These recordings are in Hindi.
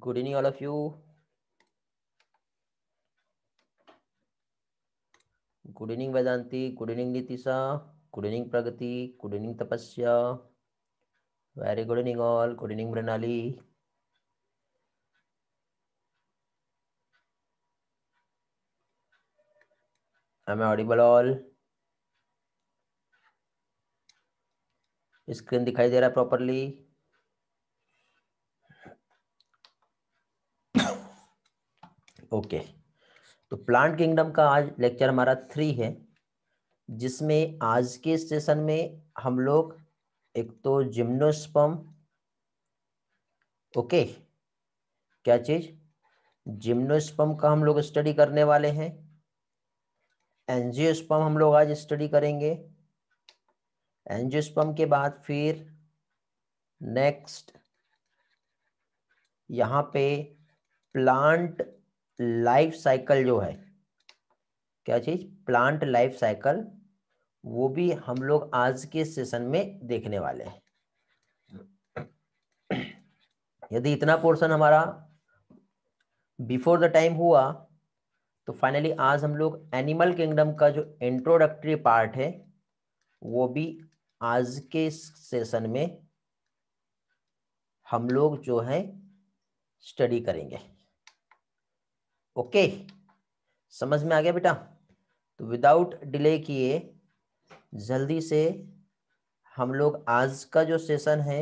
Good evening, all of you. Good evening, Vedanti. Good evening, Neetisha. Good evening, Pragati. Good evening, Tapasya. Very good evening, all. Good evening, Brunali. Am I audible, all? Screen दिखाई दे रहा है प्रॉपरली? ओके, तो प्लांट किंगडम का आज लेक्चर हमारा 3 है, जिसमें आज के सेशन में हम लोग एक तो जिम्नोस्पर्म, ओके, क्या चीज जिम्नोस्पर्म का हम लोग स्टडी करने वाले हैं। एंजियोस्पर्म हम लोग आज स्टडी करेंगे। एंजियोस्पर्म के बाद फिर नेक्स्ट यहाँ पे प्लांट लाइफ साइकिल जो है, क्या चीज प्लांट लाइफ साइकिल, वो भी हम लोग आज के सेशन में देखने वाले हैं। यदि इतना पोर्शन हमारा बिफोर द टाइम हुआ तो फाइनली आज हम लोग एनिमल किंगडम का जो इंट्रोडक्टरी पार्ट है वो भी आज के सेशन में हम लोग जो है स्टडी करेंगे। ओके, समझ में आ गया बेटा? तो विदाउट डिले किए जल्दी से हम लोग आज का जो सेशन है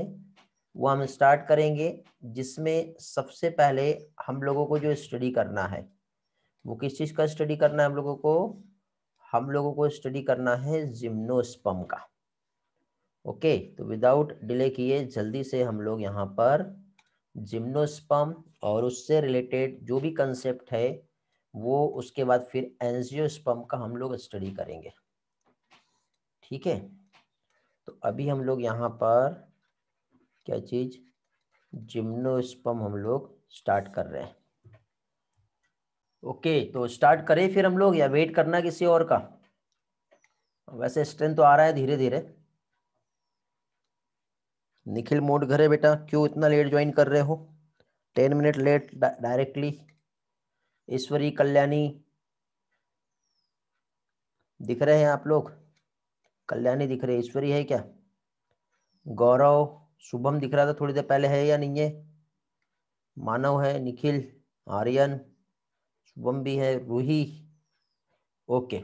वो हम स्टार्ट करेंगे, जिसमें सबसे पहले हम लोगों को जो स्टडी करना है वो किस चीज़ का स्टडी करना है हम लोगों को? हम लोगों को स्टडी करना है जिम्नोस्पर्म का। ओके, तो विदाउट डिले किए जल्दी से हम लोग यहाँ पर जिम्नोस्पर्म और उससे रिलेटेड जो भी कंसेप्ट है वो, उसके बाद फिर एंजियोस्पर्म का हम लोग स्टडी करेंगे। ठीक है, तो अभी हम लोग यहाँ पर क्या चीज़ जिम्नोस्पर्म हम लोग स्टार्ट कर रहे हैं। ओके, तो स्टार्ट करें फिर हम लोग या वेट करना किसी और का? वैसे स्ट्रेंथ तो आ रहा है धीरे धीरे। निखिल मोड घर है बेटा, क्यों इतना लेट ज्वाइन कर रहे हो? 10 minute late directly. Ishwari, Kalyani दिख रहे हैं आप लोग? कल्याणी दिख रही है, ईश्वरी है क्या? गौरव, शुभम दिख रहा था थोड़ी देर पहले, है या नहीं है? मानव है, निखिल, आर्यन, शुभम भी है, रूही। ओके,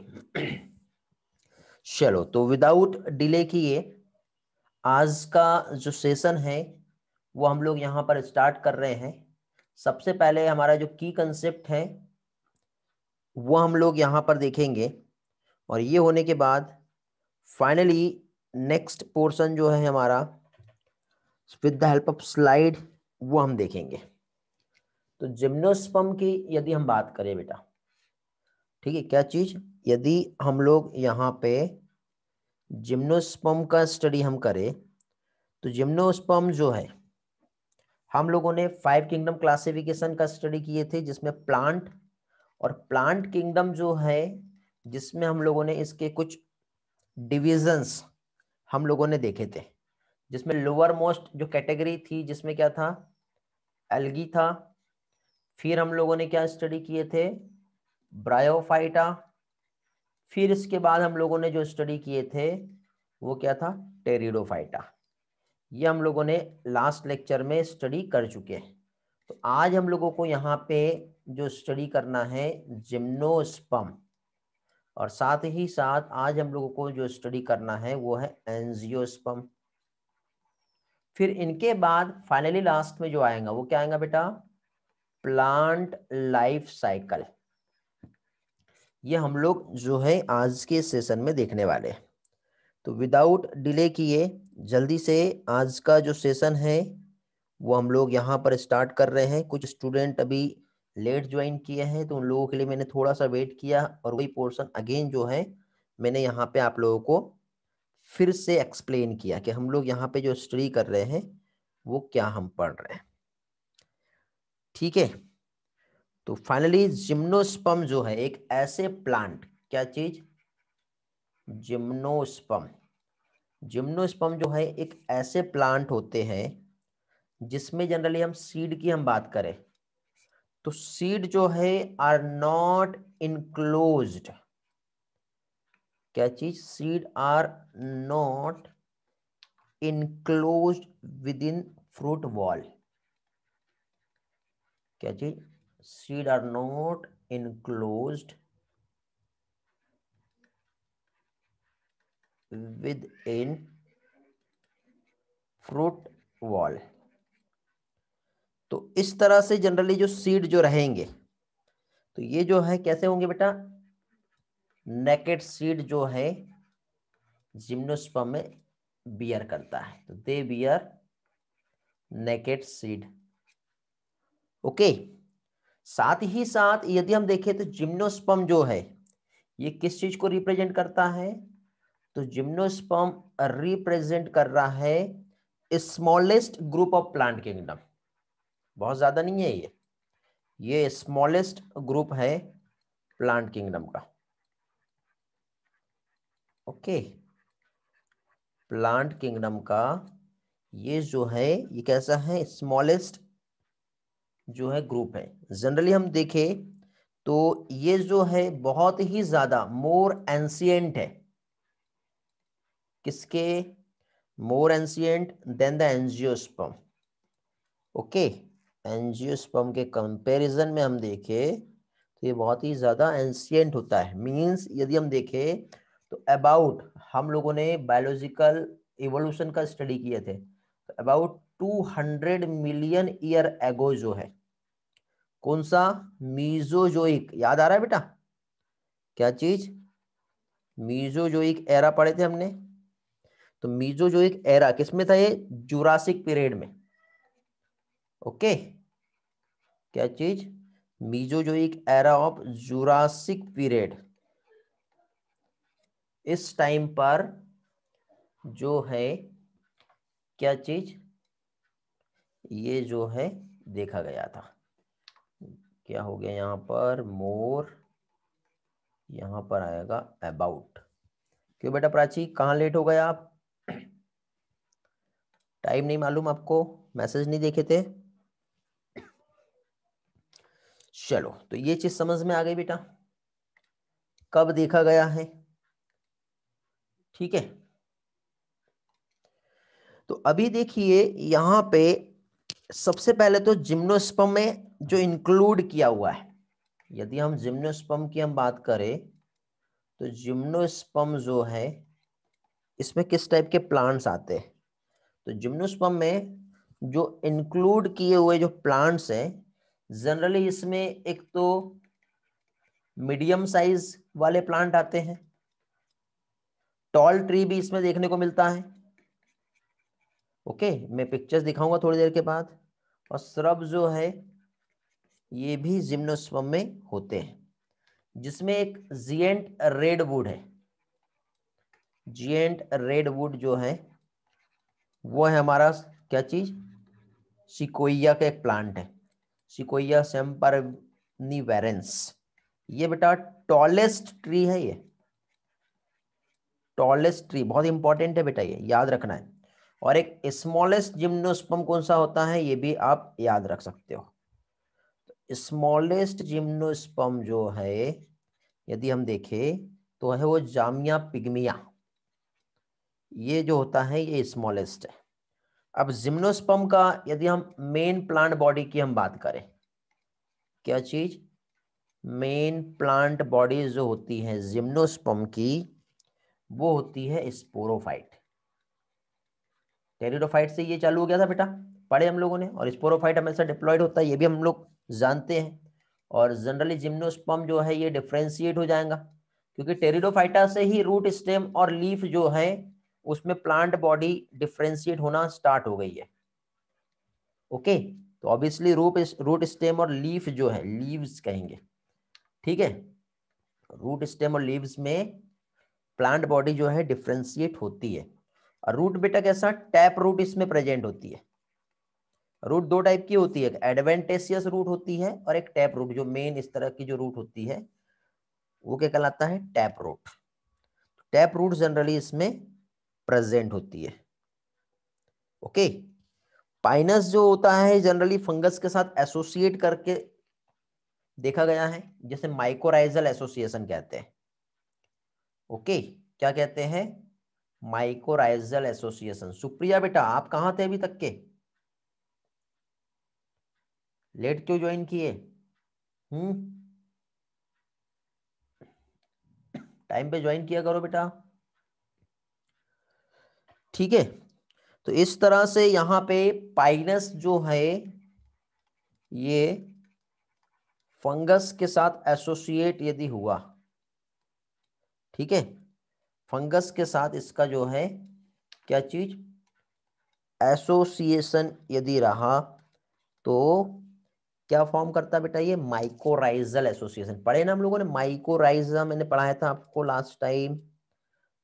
चलो तो विदाउट डिले किए आज का जो सेशन है वो हम लोग यहाँ पर स्टार्ट कर रहे हैं। सबसे पहले हमारा जो की कंसेप्ट है वो हम लोग यहाँ पर देखेंगे, और ये होने के बाद फाइनली नेक्स्ट पोर्शन जो है हमारा with the help of slide वो हम देखेंगे। तो जिम्नोस्पर्म की यदि हम बात करें बेटा, ठीक है, क्या चीज यदि हम लोग यहाँ पे जिम्नोस्पर्म का स्टडी हम करें तो जिम्नोस्पर्म जो है, हम लोगों ने 5 किंगडम क्लासिफिकेशन का स्टडी किए थे, जिसमें प्लांट और प्लांट किंगडम जो है, जिसमें हम लोगों ने इसके कुछ डिविजन्स हम लोगों ने देखे थे, जिसमें लोअर मोस्ट जो कैटेगरी थी जिसमें क्या था, एल्गी था। फिर हम लोगों ने क्या स्टडी किए थे, ब्रायोफाइटा। फिर इसके बाद हम लोगों ने जो स्टडी किए थे वो क्या था, टेरिडोफाइटा। ये हम लोगों ने लास्ट लेक्चर में स्टडी कर चुके हैं। तो आज हम लोगों को यहाँ पे जो स्टडी करना है जिम्नोस्पर्म, और साथ ही साथ आज हम लोगों को जो स्टडी करना है वो है एंजियोस्पर्म। फिर इनके बाद फाइनली लास्ट में जो आएगा वो क्या आएगा बेटा, प्लांट लाइफ साइकिल। ये हम लोग जो है आज के सेशन में देखने वाले हैं। तो विदाउट डिले किए जल्दी से आज का जो सेशन है वो हम लोग यहाँ पर स्टार्ट कर रहे हैं। कुछ स्टूडेंट अभी लेट ज्वाइन किए हैं तो उन लोगों के लिए मैंने थोड़ा सा वेट किया, और वही पोर्शन अगेन जो है मैंने यहाँ पे आप लोगों को फिर से एक्सप्लेन किया कि हम लोग यहाँ पे जो स्टडी कर रहे हैं वो क्या हम पढ़ रहे हैं। ठीक है, तो फाइनली जिम्नोस्पर्म जो है एक ऐसे प्लांट, क्या चीज जिम्नोस्पर्म, जिम्नोस्पर्म जो है एक ऐसे प्लांट होते हैं जिसमें जनरली हम सीड की हम बात करें तो सीड जो है आर नॉट इनक्लोज्ड, क्या चीज, seed are not enclosed within fruit wall, क्या चीज, seed are not enclosed within fruit wall. तो इस तरह से जनरली जो सीड जो रहेंगे तो ये जो है कैसे होंगे बेटा, नेकेड सीड जो है जिम्नोस्पर्म में बियर करता है, तो they bear naked seed. Okay, साथ ही साथ यदि हम देखें तो जिम्नोस्पर्म जो है ये किस चीज को रिप्रेजेंट करता है, तो जिम्नोस्पर्म रिप्रेजेंट कर रहा है smallest group of plant kingdom, बहुत ज्यादा नहीं है ये स्मॉलेस्ट ग्रुप है प्लांट किंगडम का। ओके, प्लांट किंगडम का ये जो है ये कैसा है, स्मॉलेस्ट जो है ग्रुप है। जनरली हम देखें तो ये जो है बहुत ही ज्यादा मोर एंशिएंट है, किसके, more ancient than the angiosperm. Okay, angiosperm के कंपैरिजन में हम देखें तो ये बहुत ही ज्यादा एंशिएंट होता है। मींस यदि हम देखें तो अबाउट, हम लोगों ने बायोलॉजिकल इवोल्यूशन का स्टडी किए थे, तो अबाउट 200 मिलियन ईयर एगो जो है कौन सा, मीजोजोइक, याद आ रहा है बेटा क्या चीज, मीजोजोइक एरा पढ़े थे हमने, तो मीजोजोइक एरा किसमें था ये, जुरासिक पीरियड में। ओके, क्या चीज, Mesozoic era of Jurassic period, इस टाइम पर जो है क्या चीज ये जो है देखा गया था, क्या हो गया यहाँ पर मोर, यहाँ पर आएगा अबाउट। क्यों बेटा प्राची कहाँ लेट हो गए आप, टाइम नहीं मालूम आपको, मैसेज नहीं देखे थे। चलो तो ये चीज समझ में आ गई बेटा, कब देखा गया है। ठीक है, तो अभी देखिए यहाँ पे सबसे पहले तो जिम्नोस्पर्म में जो इंक्लूड किया हुआ है, यदि हम जिम्नोस्पर्म की हम बात करें तो जिम्नोस्पर्म जो है इसमें किस टाइप के प्लांट्स आते हैं, तो जिम्नोस्पर्म में जो इंक्लूड किए हुए जो प्लांट्स हैं जनरली इसमें एक तो मीडियम साइज वाले प्लांट आते हैं, टॉल ट्री भी इसमें देखने को मिलता है। ओके, मैं पिक्चर्स दिखाऊंगा थोड़ी देर के बाद। और श्रब जो है ये भी जिम्नोस्पर्म में होते हैं, जिसमें एक जियंट रेडवुड है, जियंट रेडवुड जो है वो है हमारा क्या चीज, सिकोइया का एक प्लांट है, सिकोइया सेम्परनिवेरेंस। ये बेटा टॉलेस्ट ट्री है, ये टॉलेस्ट ट्री बहुत इंपॉर्टेंट है बेटा, ये याद रखना है। और एक स्मॉलेस्ट जिम्नोस्पर्म कौन सा होता है, ये भी आप याद रख सकते हो। स्मॉलेस्ट जिम्नोस्पर्म जो है यदि हम देखें तो है वो जामिया पिग्मिया, ये जो होता है ये स्मॉलेस्ट है। अब जिम्नोस्पर्म का यदि हम मेन प्लांट बॉडी की हम बात करें, क्या चीज, मेन प्लांट बॉडी जो होती है जिम्नोस्पर्म की वो होती है स्पोरोफाइट। टेरिडोफाइट से ये चालू हो गया था बेटा, पढ़े हम लोगों ने, और स्पोरोफाइट हमेशा डिप्लॉयड होता है, ये भी हम लोग जानते हैं। और जनरली जिम्नोस्पर्म जो है ये डिफ्रेंशिएट हो जाएगा, क्योंकि टेरिडोफाइटा से ही रूट स्टेम और लीफ जो है उसमें प्लांट बॉडी डिफ्रेंशिएट होना स्टार्ट हो गई है। ओके, तो ऑब्वियसली रूट स्टेम और लीफ जो है, लीव्स कहेंगे, ठीक है, रूट स्टेम और लीव्स में प्लांट बॉडी जो है डिफ्रेंशिएट होती है। और रूट बेटा कैसा, टैप रूट इसमें प्रेजेंट होती है। रूट दो टाइप की होती है, एक एडवेंटेशियस रूट होती है और एक टैप रूट, जो मेन इस तरह की जो रूट होती है वो क्या कहलाता है, tap root. Tap root generally इसमें प्रेजेंट होती है। ओके, पाइनस जो होता है जनरली फंगस के साथ एसोसिएट करके देखा गया है, जैसे माइकोराइजल एसोसिएशन कहते हैं। ओके, क्या कहते हैं? Mycorrhizal association. सुप्रिया बेटा आप कहां थे अभी तक के? लेट क्यों ज्वाइन किए? टाइम पे ज्वाइन किया करो बेटा, ठीक है। तो इस तरह से यहाँ पे पाइनस जो है ये फंगस के साथ एसोसिएट यदि हुआ, ठीक है, फंगस के साथ इसका जो है क्या चीज एसोसिएशन यदि रहा तो क्या फॉर्म करता बेटा? ये माइकोराइजल एसोसिएशन। पढ़े ना हम लोगों ने माइकोराइजा, मैंने पढ़ाया था आपको लास्ट टाइम,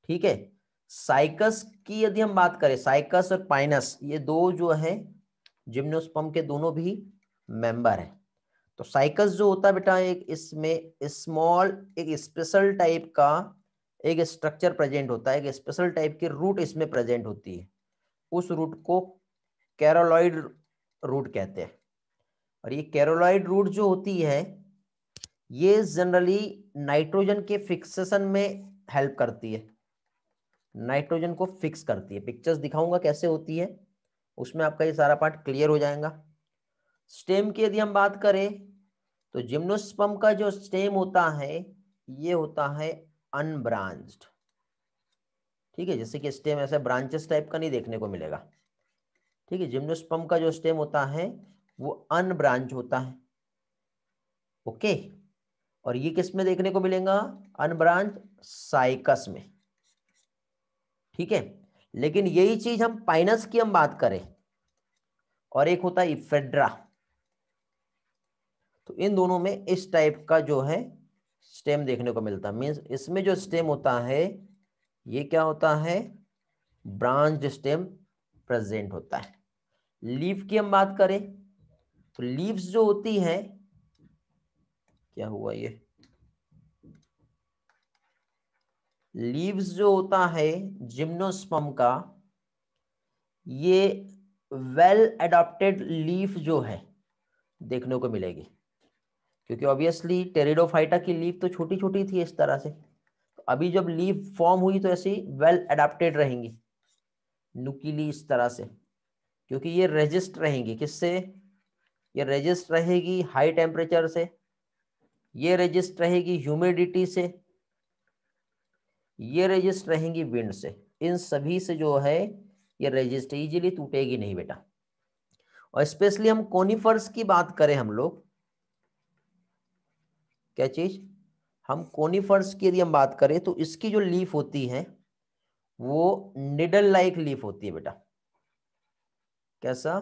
ठीक है। साइकस की यदि हम बात करें, साइकस और पाइनस ये दो जो है जिम्नोस्पर्म के दोनों भी मेंबर हैं। तो साइकस जो होता है बेटा एक इसमें स्मॉल एक स्पेशल टाइप का एक स्ट्रक्चर प्रेजेंट होता है, एक स्पेशल टाइप की रूट इसमें प्रेजेंट होती है, उस रूट को कैरोलॉइड रूट कहते हैं। और ये कैरोलॉइड रूट जो होती है ये जनरली नाइट्रोजन के फिक्सेशन में हेल्प करती है, नाइट्रोजन को फिक्स करती है। पिक्चर्स दिखाऊंगा कैसे होती है, उसमें आपका ये सारा पार्ट क्लियर हो जाएगा। स्टेम की यदि हम बात करें तो जिम्नोस्पर्म का जो स्टेम होता है ये होता है अनब्रांच्ड, ठीक है, जैसे कि स्टेम ऐसे ब्रांचेस टाइप का नहीं देखने को मिलेगा, ठीक है। जिम्नोस्पर्म का जो स्टेम होता है वो अनब्रांच होता है, ओके। और ये किस में देखने को मिलेगा? अनब्रांच साइकस में, ठीक है। लेकिन यही चीज हम पाइनस की हम बात करें और एक होता है इफेड्रा, तो इन दोनों में इस टाइप का जो है स्टेम देखने को मिलता है। मीन्स इसमें जो स्टेम होता है ये क्या होता है? ब्रांच स्टेम प्रेजेंट होता है। लीफ की हम बात करें तो लीव्स जो होती है क्या हुआ, ये लीव्स जो होता है जिम्नोस्पर्म का ये वेल एडॉप्टेड लीफ जो है देखने को मिलेगी, क्योंकि ऑब्वियसली टेरिडोफाइटा की लीफ तो छोटी छोटी थी इस तरह से, अभी जब लीफ फॉर्म हुई तो ऐसी वेल एडॉप्टेड रहेंगी, नुकीली इस तरह से, क्योंकि ये रेजिस्ट रहेंगी। किससे ये रेजिस्ट रहेगी? हाई टेम्परेचर से, ये रेजिस्ट रहेगी ह्यूमिडिटी से, ये रेजिस्ट रहेंगी विंड से, इन सभी से जो है ये रेजिस्ट इजीली टूटेगी नहीं बेटा। और स्पेशली हम कोनिफर्स की बात करें, हम लोग क्या चीज हम कोनिफर्स की यदि हम बात करें तो इसकी जो लीफ होती है वो निडल लाइक लीफ होती है बेटा। कैसा?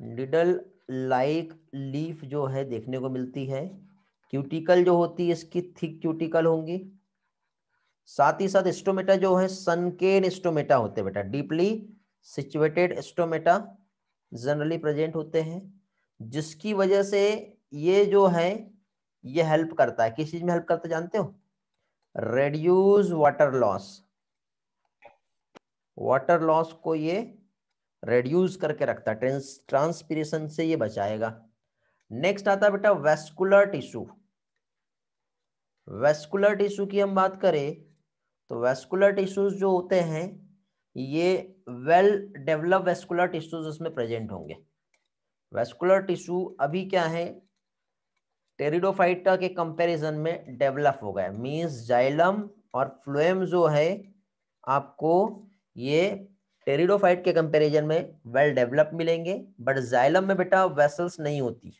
निडल लाइक लीफ जो है देखने को मिलती है। क्यूटिकल जो होती है इसकी थिक क्यूटिकल होंगी, साथ ही साथ स्टोमेटा जो है सनकेन स्टोमेटा होते हैं बेटा, deeply situated stomata generally present होते हैं, जिसकी वजह से ये जो है ये हेल्प करता है। किस चीज में हेल्प करता है जानते हो? Reduce water loss, water loss को ये रेड्यूस करके रखता है, ट्रांसपीरेशन से ये बचाएगा। नेक्स्ट आता है बेटा वैस्कुलर टिश्यू। वैस्कुलर टिश्यू की हम बात करें तो वैस्कुलर टिश्यूज जो होते हैं ये वेल डेवलप वैस्कुलर टिश्यूज उसमें प्रेजेंट होंगे। वैस्कुलर टिश्यू अभी क्या है टेरिडोफाइटा के कंपैरिजन में डेवलप हो गया। मींस जाइलम और फ्लोएम जो है आपको ये टेरिडोफाइट के कंपैरिजन में वेल डेवलप मिलेंगे, बट जाइलम में बेटा वेसल्स नहीं होती,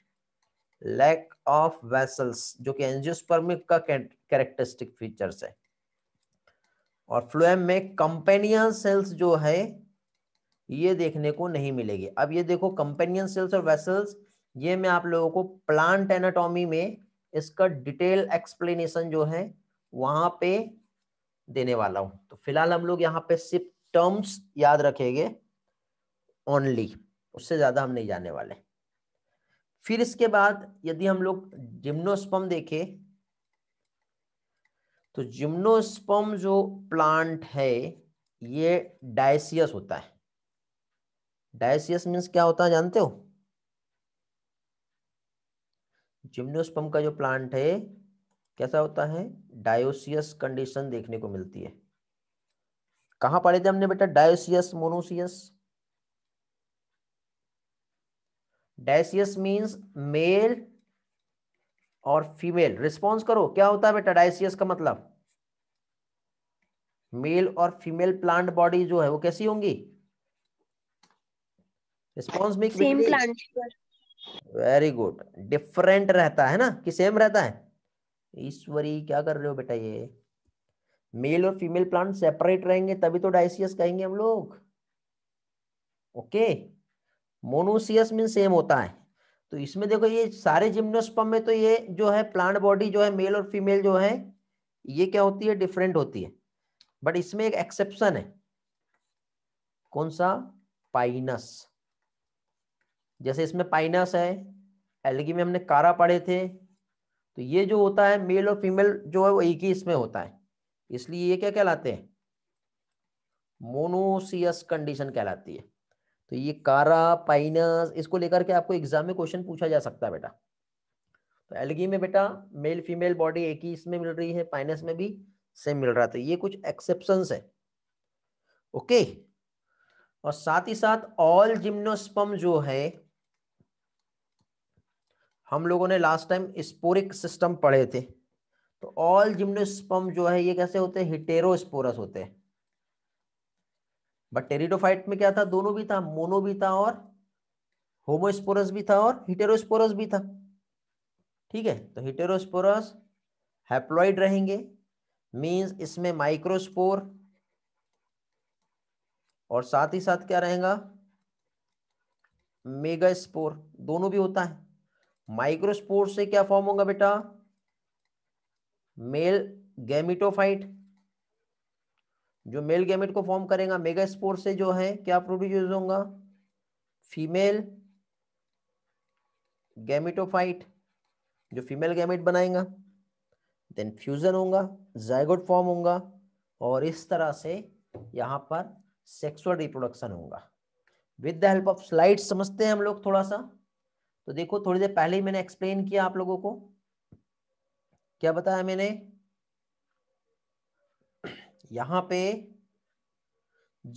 लैक ऑफ वेसल्स जो कि एंजियोस्पर्मिक का कैरेक्टरिस्टिक फीचर्स है। और फ्लोएम में कंपेनियन सेल्स जो है ये देखने को नहीं मिलेगी। अब ये देखो कंपेनियन सेल्स और वेसल्स, ये मैं आप लोगों को प्लांट एनाटॉमी में इसका डिटेल एक्सप्लेनेशन जो है वहां पे देने वाला हूं। तो फिलहाल हम लोग यहाँ पे सिर्फ टर्म्स याद रखेंगे ओनली, उससे ज्यादा हम नहीं जाने वाले। फिर इसके बाद यदि हम लोग जिम्नोस्पर्म देखें तो जिम्नोस्पर्म जो प्लांट है ये डायसियस होता है, डायसियस मीन्स क्या होता है जानते हो? जिम्नोस्पर्म का जो प्लांट है कैसा होता है, डायोसियस कंडीशन देखने को मिलती है। कहां पढ़े थे हमने बेटा dioecious monoecious? Dioecious means male और फीमेल। रिस्पॉन्स करो क्या होता है बेटा डायसियस का मतलब, मेल और फीमेल प्लांट बॉडी जो है वो कैसी होंगी? रिस्पॉन्स में same plant, very good, different रहता है ना कि सेम रहता है? ईश्वरी क्या कर रहे हो बेटा, ये मेल और फीमेल प्लांट सेपरेट रहेंगे तभी तो डायसियस कहेंगे हम लोग। ओके, मोनोसियस मीन सेम होता है। तो इसमें देखो ये सारे जिम्नोस्पर्म में तो ये जो है प्लांट बॉडी जो है मेल और फीमेल जो है ये क्या होती है, डिफरेंट होती है। बट इसमें एक एक्सेप्शन है, कौन सा? पाइनस। जैसे इसमें पाइनस है, एल्गी में हमने कारा पढ़े थे, तो ये जो होता है मेल और फीमेल जो है वो एक ही इसमें होता है, इसलिए ये क्या कहलाते हैं, मोनोसियस कंडीशन कहलाती है। तो ये कारा पाइनस इसको लेकर के आपको एग्जाम में क्वेश्चन पूछा जा सकता है बेटा। तो एल्गी में बेटा मेल फीमेल बॉडी एक ही इसमें मिल रही है, पाइनस में भी सेम मिल रहा है। तो ये कुछ एक्सेप्शंस है। ओके, और साथ ही साथ ऑल जिम्नोस्पर्म जो है, हम लोगों ने लास्ट टाइम स्पोरिक सिस्टम पढ़े थे, तो ऑल जिम्नोस्पर्म जो है ये कैसे होते हैं, हेटेरोस्पोरस होते हैं। बट टेरिडोफाइट में क्या था, दोनों भी था, मोनो भी था और होमोस्पोरस भी था और हेटेरोस्पोरस भी था। ठीक है, तो हेटेरोस्पोरस हैप्लॉइड रहेंगे, मींस इसमें माइक्रोस्पोर और साथ ही साथ क्या रहेगा, मेगास्पोर, दोनों भी होता है। माइक्रोस्पोर से क्या फॉर्म होगा बेटा, मेल गैमेटोफाइट, जो मेल गैमेट को फॉर्म करेगा। मेगास्पोर से जो है क्या प्रोड्यूस होगा, फीमेल गैमेटोफाइट, जो फीमेल गैमेट बनाएगा, देन फ्यूजन होगा, जायगोट फॉर्म होगा और इस तरह से यहाँ पर सेक्सुअल रिप्रोडक्शन होगा with the help of slides. समझते हैं हम लोग थोड़ा सा। तो देखो थोड़ी देर पहले ही मैंने एक्सप्लेन किया आप लोगों को, क्या बताया मैंने, यहाँ पे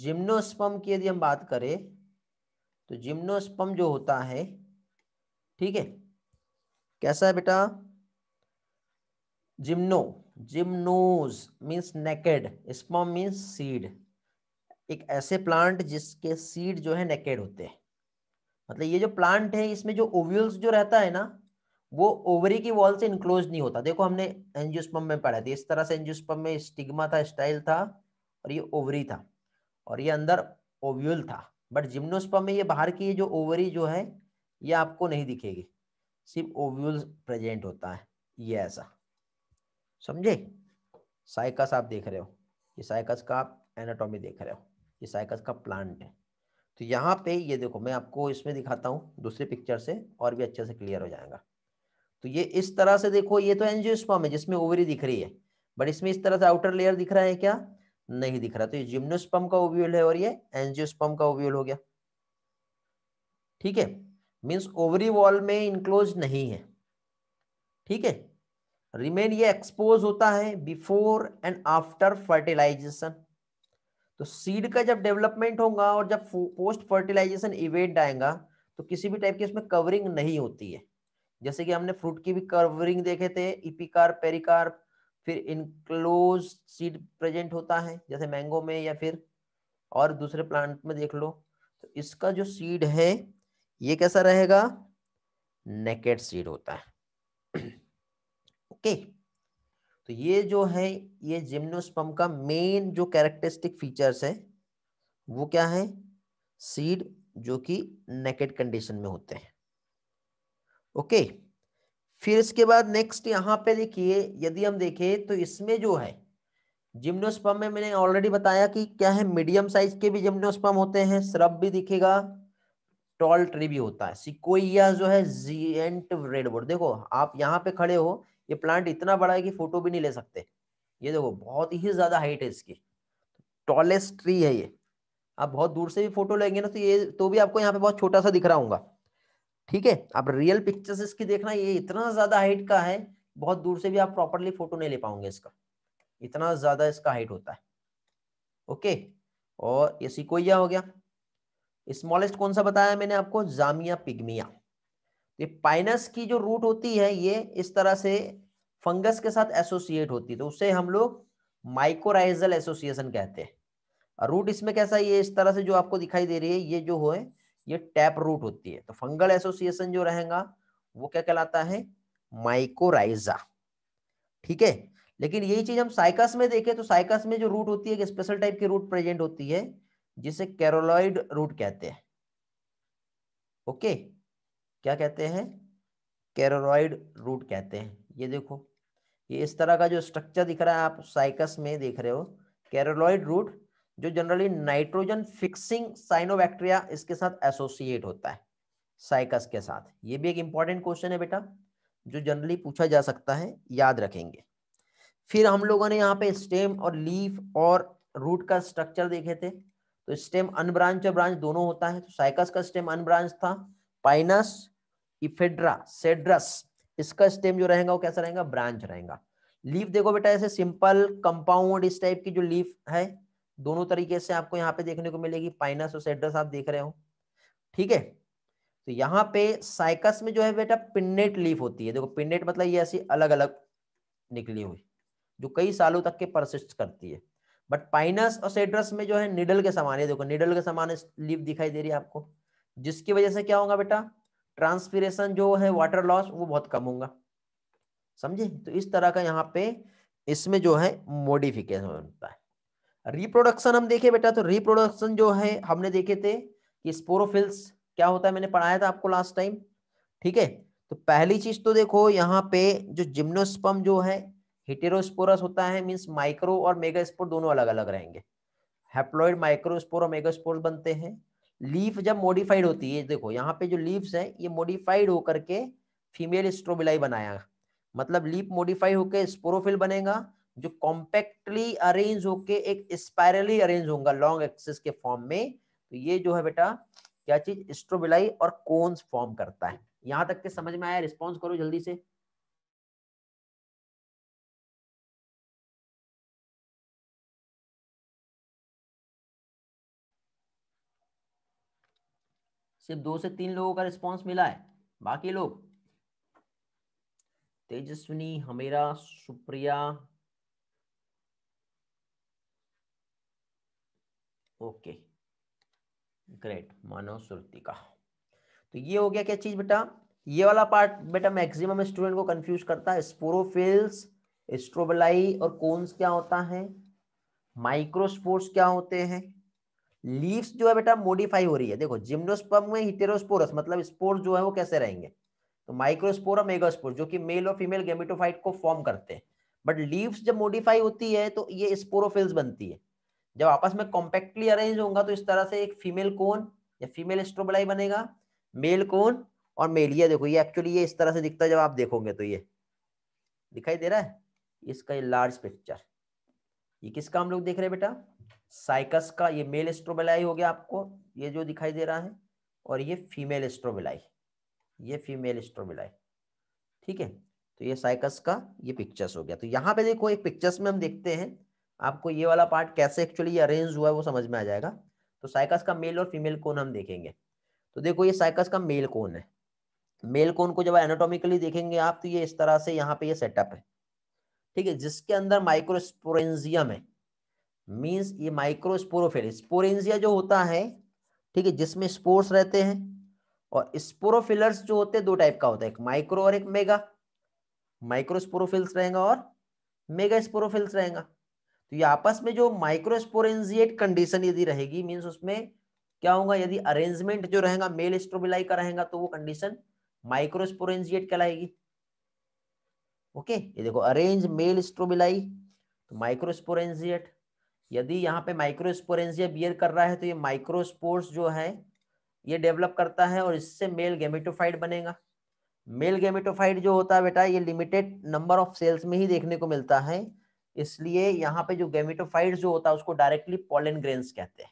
जिम्नोस्पर्म की यदि हम बात करें तो जिम्नोस्पर्म जो होता है, ठीक है, कैसा है बेटा, gymno, gymnos means naked, sperm means seed, एक ऐसे प्लांट जिसके सीड जो है नेकेड होते हैं। मतलब ये जो प्लांट है इसमें जो ओव्यूल्स जो रहता है ना वो ओवरी की वॉल से इनक्लोज नहीं होता। देखो हमने एंजियोस्पर्म में पढ़ा था, इस तरह से एंजियोस्पर्म में स्टिग्मा था, स्टाइल था और ये ओवरी था और ये अंदर ओव्यूल था। बट जिम्नोस्पर्म में ये बाहर की जो ओवरी जो है ये आपको नहीं दिखेगी, सिर्फ ओव्यूल प्रेजेंट होता है, ये ऐसा समझे। साइकस आप देख रहे हो, ये साइकस का आप एनाटॉमी देख रहे हो, ये साइकस का प्लांट है। तो यहाँ पे ये देखो मैं आपको इसमें दिखाता हूँ दूसरे पिक्चर से और भी अच्छे से क्लियर हो जाएगा। तो ये इस तरह से देखो, ये तो एंजियोस्पर्म है जिसमें ओवरी दिख रही है, बट इसमें इस तरह से आउटर लेयर दिख रहा है क्या, नहीं दिख रहा। तो ये जिम्नोस्पर्म का ओव्यूल है और ये एंजियोस्पर्म का ओव्यूल हो गया। ठीक है, मीन्स ओवरी वॉल में इनक्लोज नहीं है। ठीक है, रिमेन ये एक्सपोज होता है बिफोर एंड आफ्टर फर्टिलाइजेशन। तो सीड का जब डेवलपमेंट होगा और जब पोस्ट फर्टिलाइजेशन इवेंट आएगा तो किसी भी टाइप की इसमें कवरिंग नहीं होती है। जैसे कि हमने फ्रूट की भी कवरिंग देखे थे, इपिकार्प, पेरिकार्प, फिर इनक्लोज सीड प्रेजेंट होता है जैसे मैंगो में या फिर और दूसरे प्लांट में देख लो। तो इसका जो सीड है ये कैसा रहेगा, नेकेड सीड होता है। ओके, तो ये जो है ये जिम्नोस्पर्म का मेन जो कैरेक्टरिस्टिक फीचर्स है वो क्या है, सीड जो कि नेकेड कंडीशन में होते हैं। ओके, फिर इसके बाद नेक्स्ट यहाँ पे देखिए, यदि हम देखें तो इसमें जो है जिम्नोस्पर्म में मैंने ऑलरेडी बताया कि क्या है, मीडियम साइज के भी जिम्नोस्पर्म होते हैं, श्रब भी दिखेगा, टॉल ट्री भी होता है, सिकोइया जो है, जियंट रेडवुड। देखो आप यहाँ पे खड़े हो, ये प्लांट इतना बड़ा है कि फोटो भी नहीं ले सकते, ये देखो बहुत ही ज्यादा हाइट है इसकी, टॉलेस्ट ट्री है ये। आप बहुत दूर से भी फोटो लेंगे ना तो ये तो भी आपको यहाँ पे बहुत छोटा सा दिख रहा होगा, ठीक है। आप रियल पिक्चर्स इसकी देखना, ये इतना ज्यादा हाइट का है, बहुत दूर से भी आप प्रॉपरली फोटो नहीं ले पाओगे इसका, इतना ज्यादा इसका हाइट होता है। ओके, और ये सिकोया हो गया। स्मॉलेस्ट कौन सा बताया मैंने आपको? जामिया पिग्मिया। ये पाइनस की जो रूट होती है ये इस तरह से फंगस के साथ एसोसिएट होती है, तो उसे हम लोग माइकोराइजल एसोसिएशन कहते हैं। और रूट इसमें कैसा है, ये इस तरह से जो आपको दिखाई दे रही है ये जो है ये टैप रूट होती है। तो फंगल एसोसिएशन जो रहेगा वो क्या कहलाता है? माइकोराइजा, ठीक है। लेकिन यही चीज हम साइकस में देखें तो साइकस में जो रूट होती है एक स्पेशल टाइप की रूट प्रेजेंट होती है जिसे कैरोलॉइड रूट कहते हैं। ओके, क्या कहते हैं? कैरोलॉइड रूट कहते हैं। ये देखो, ये इस तरह का जो स्ट्रक्चर दिख रहा है आप साइकस में देख रहे हो, कैरोलॉइड रूट जो जनरली नाइट्रोजन फिक्सिंग साइनोबैक्टीरिया इसके साथ एसोसिएट होता है साइकस के साथ। ये भी एक इंपॉर्टेंट क्वेश्चन है बेटा जो जनरली पूछा जा सकता है, याद रखेंगे। फिर हम लोगों ने यहाँ पे स्टेम और लीफ और रूट का स्ट्रक्चर देखे थे। तो स्टेम अनब्रांच और ब्रांच दोनों होता है, तो साइकस का स्टेम अनब्रांच था। पाइनस, इफेड्रा, सेड्रस इसका स्टेम जो रहेगा वो कैसा रहेगा? ब्रांच रहेगा। लीफ देखो बेटा ऐसे सिंपल कंपाउंड इस टाइप की जो लीफ है दोनों तरीके से आपको यहाँ पे देखने को मिलेगी, पाइनस और सेड्रस आप देख रहे हो, ठीक है। तो यहाँ पे साइकस में जो है बेटा पिन्नेट लीफ होती है। देखो पिन्नेट मतलब ये ऐसी अलग अलग निकली हुई जो कई सालों तक के परसिस्ट करती है। बट पाइनस और सेड्रस में जो है निडल के समान है, देखो निडल के समान लीफ दिखाई दे रही है आपको, जिसकी वजह से क्या होगा बेटा? ट्रांसपिरेशन जो है, वाटर लॉस वो बहुत कम होगा, समझे। तो इस तरह का यहाँ पे इसमें जो है मॉडिफिकेशन होता है। रिप्रोडक्शन हम देखे बेटा, तो रिप्रोडक्शन जो है हमने देखे थे कि स्पोरोफिल्स क्या होता है, मैंने पढ़ाया था आपको लास्ट टाइम, ठीक है। तो पहली चीज तो देखो यहाँ पे जो जिम्नोस्पर्म जो है हेटेरोस्पोरस होता है, मींस माइक्रो और मेगास्पोर दोनों अलग अलग रहेंगे, हैप्लॉइड माइक्रोस्पोर और मेगास्पोर बनते हैं। लीफ जब मॉडिफाइड होती है, देखो यहाँ पे जो लीव्स हैं ये मॉडिफाइड होकर के फीमेल स्ट्रोबिलाई बनाया, मतलब लीफ मॉडिफाइड होकर स्पोरोफिल बनेगा जो कॉम्पैक्टली अरेंज होके एक स्पायरली अरेंज होगा लॉन्ग एक्सिस के फॉर्म में। तो ये जो है बेटा क्या चीज? स्ट्रोबिलाई और कोन्स फॉर्म करता है। यहाँ तक के समझ में आया? रिस्पॉन्स करो जल्दी से। सिर्फ 2 से 3 लोगों का रिस्पॉन्स मिला है, बाकी लोग तेजस्विनी, हमेरा, सुप्रिया, ओके ग्रेट, मानव, सुरतिका। तो ये हो गया क्या चीज बेटा? ये वाला पार्ट बेटा मैक्सिमम स्टूडेंट को कंफ्यूज करता है। स्पोरोफिल्स, स्ट्रोबलाई और कोन्स क्या होता है, माइक्रोस्पोर्स क्या होते हैं। लीव्स जो है बेटा मॉडिफाई हो रही है, देखो जिम्नोस्पर्म में हेटेरोस्पोरस मतलब स्पोर जो है वो कैसे रहेंगे, तो माइक्रोस्पोर और मेगास्पोर जो कि मेल और फीमेल गैमेटोफाइट को फॉर्म करते हैं। बट लीव्स जब मॉडिफाई होती है तो ये स्पोरोफिल्स बनती है, जब आपस में कॉम्पैक्टली अरेंज होगा तो इस तरह से एक फीमेल कोन या फीमेल स्ट्रोबलाई बनेगा, मेल कोन और मेल। ये देखो ये एक्चुअली ये इस तरह से दिखता है, जब आप देखोगे तो ये दिखाई दे रहा है इसका ये लार्ज पिक्चर। ये किसका हम लोग देख रहे हैं बेटा? साइकस का। ये मेल स्ट्रोबेलाई हो गया आपको ये जो दिखाई दे रहा है, और ये फीमेल स्ट्रोबेलाई, ये फीमेल स्ट्रोबेलाई, ठीक है। तो ये साइकस का ये पिक्चर्स हो गया। तो यहाँ पे देखो एक पिक्चर्स में हम देखते हैं आपको ये वाला पार्ट कैसे एक्चुअली अरेंज हुआ है वो समझ में आ जाएगा। तो साइकस का मेल और फीमेल कोन हम देखेंगे। तो देखो ये साइकस का मेल कोन है, मेल कोन को जब एनाटॉमिकली देखेंगे आप तो ये इस तरह से यहाँ पे ये सेटअप है, ठीक है, जिसके अंदर माइक्रोस्पोरेंजियम है, मींस ये माइक्रोस्पोरोफिल, स्पोरेंजिया जो होता है, ठीक है, जिसमें स्पोर्स रहते हैं। और स्पोरोफिलर्स जो होते हैं दो टाइप का होता है, एक माइक्रो और एक मेगा, माइक्रोस्पोरोफिल्स रहेगा और मेगा स्पोरोफिल्स रहेगा। तो ये आपस में जो माइक्रोस्पोरेंजिएट कंडीशन यदि रहेगी मींस उसमें क्या होगा, यदि अरेंजमेंट जो रहेगा मेल स्ट्रोबिलाई का रहेगा तो वो कंडीशन माइक्रोस्पोरेंजिएट कहलाएगी। ओके, ये देखो अरेंज मेल स्ट्रोबिलाई तो माइक्रोस्पोरेंजिएट, यदि यहाँ पे माइक्रोस्पोरेंजिया बियर कर रहा है तो ये माइक्रोस्पोर्स जो है ये डेवलप करता है और इससे मेल गैमेटोफाइट बनेगा। मेल गैमेटोफाइट जो होता है बेटा ये लिमिटेड नंबर ऑफ सेल्स में ही देखने को मिलता है, इसलिए यहाँ पे जो गैमेटोफाइट जो होता है उसको डायरेक्टली पोलन ग्रेन्स कहते हैं,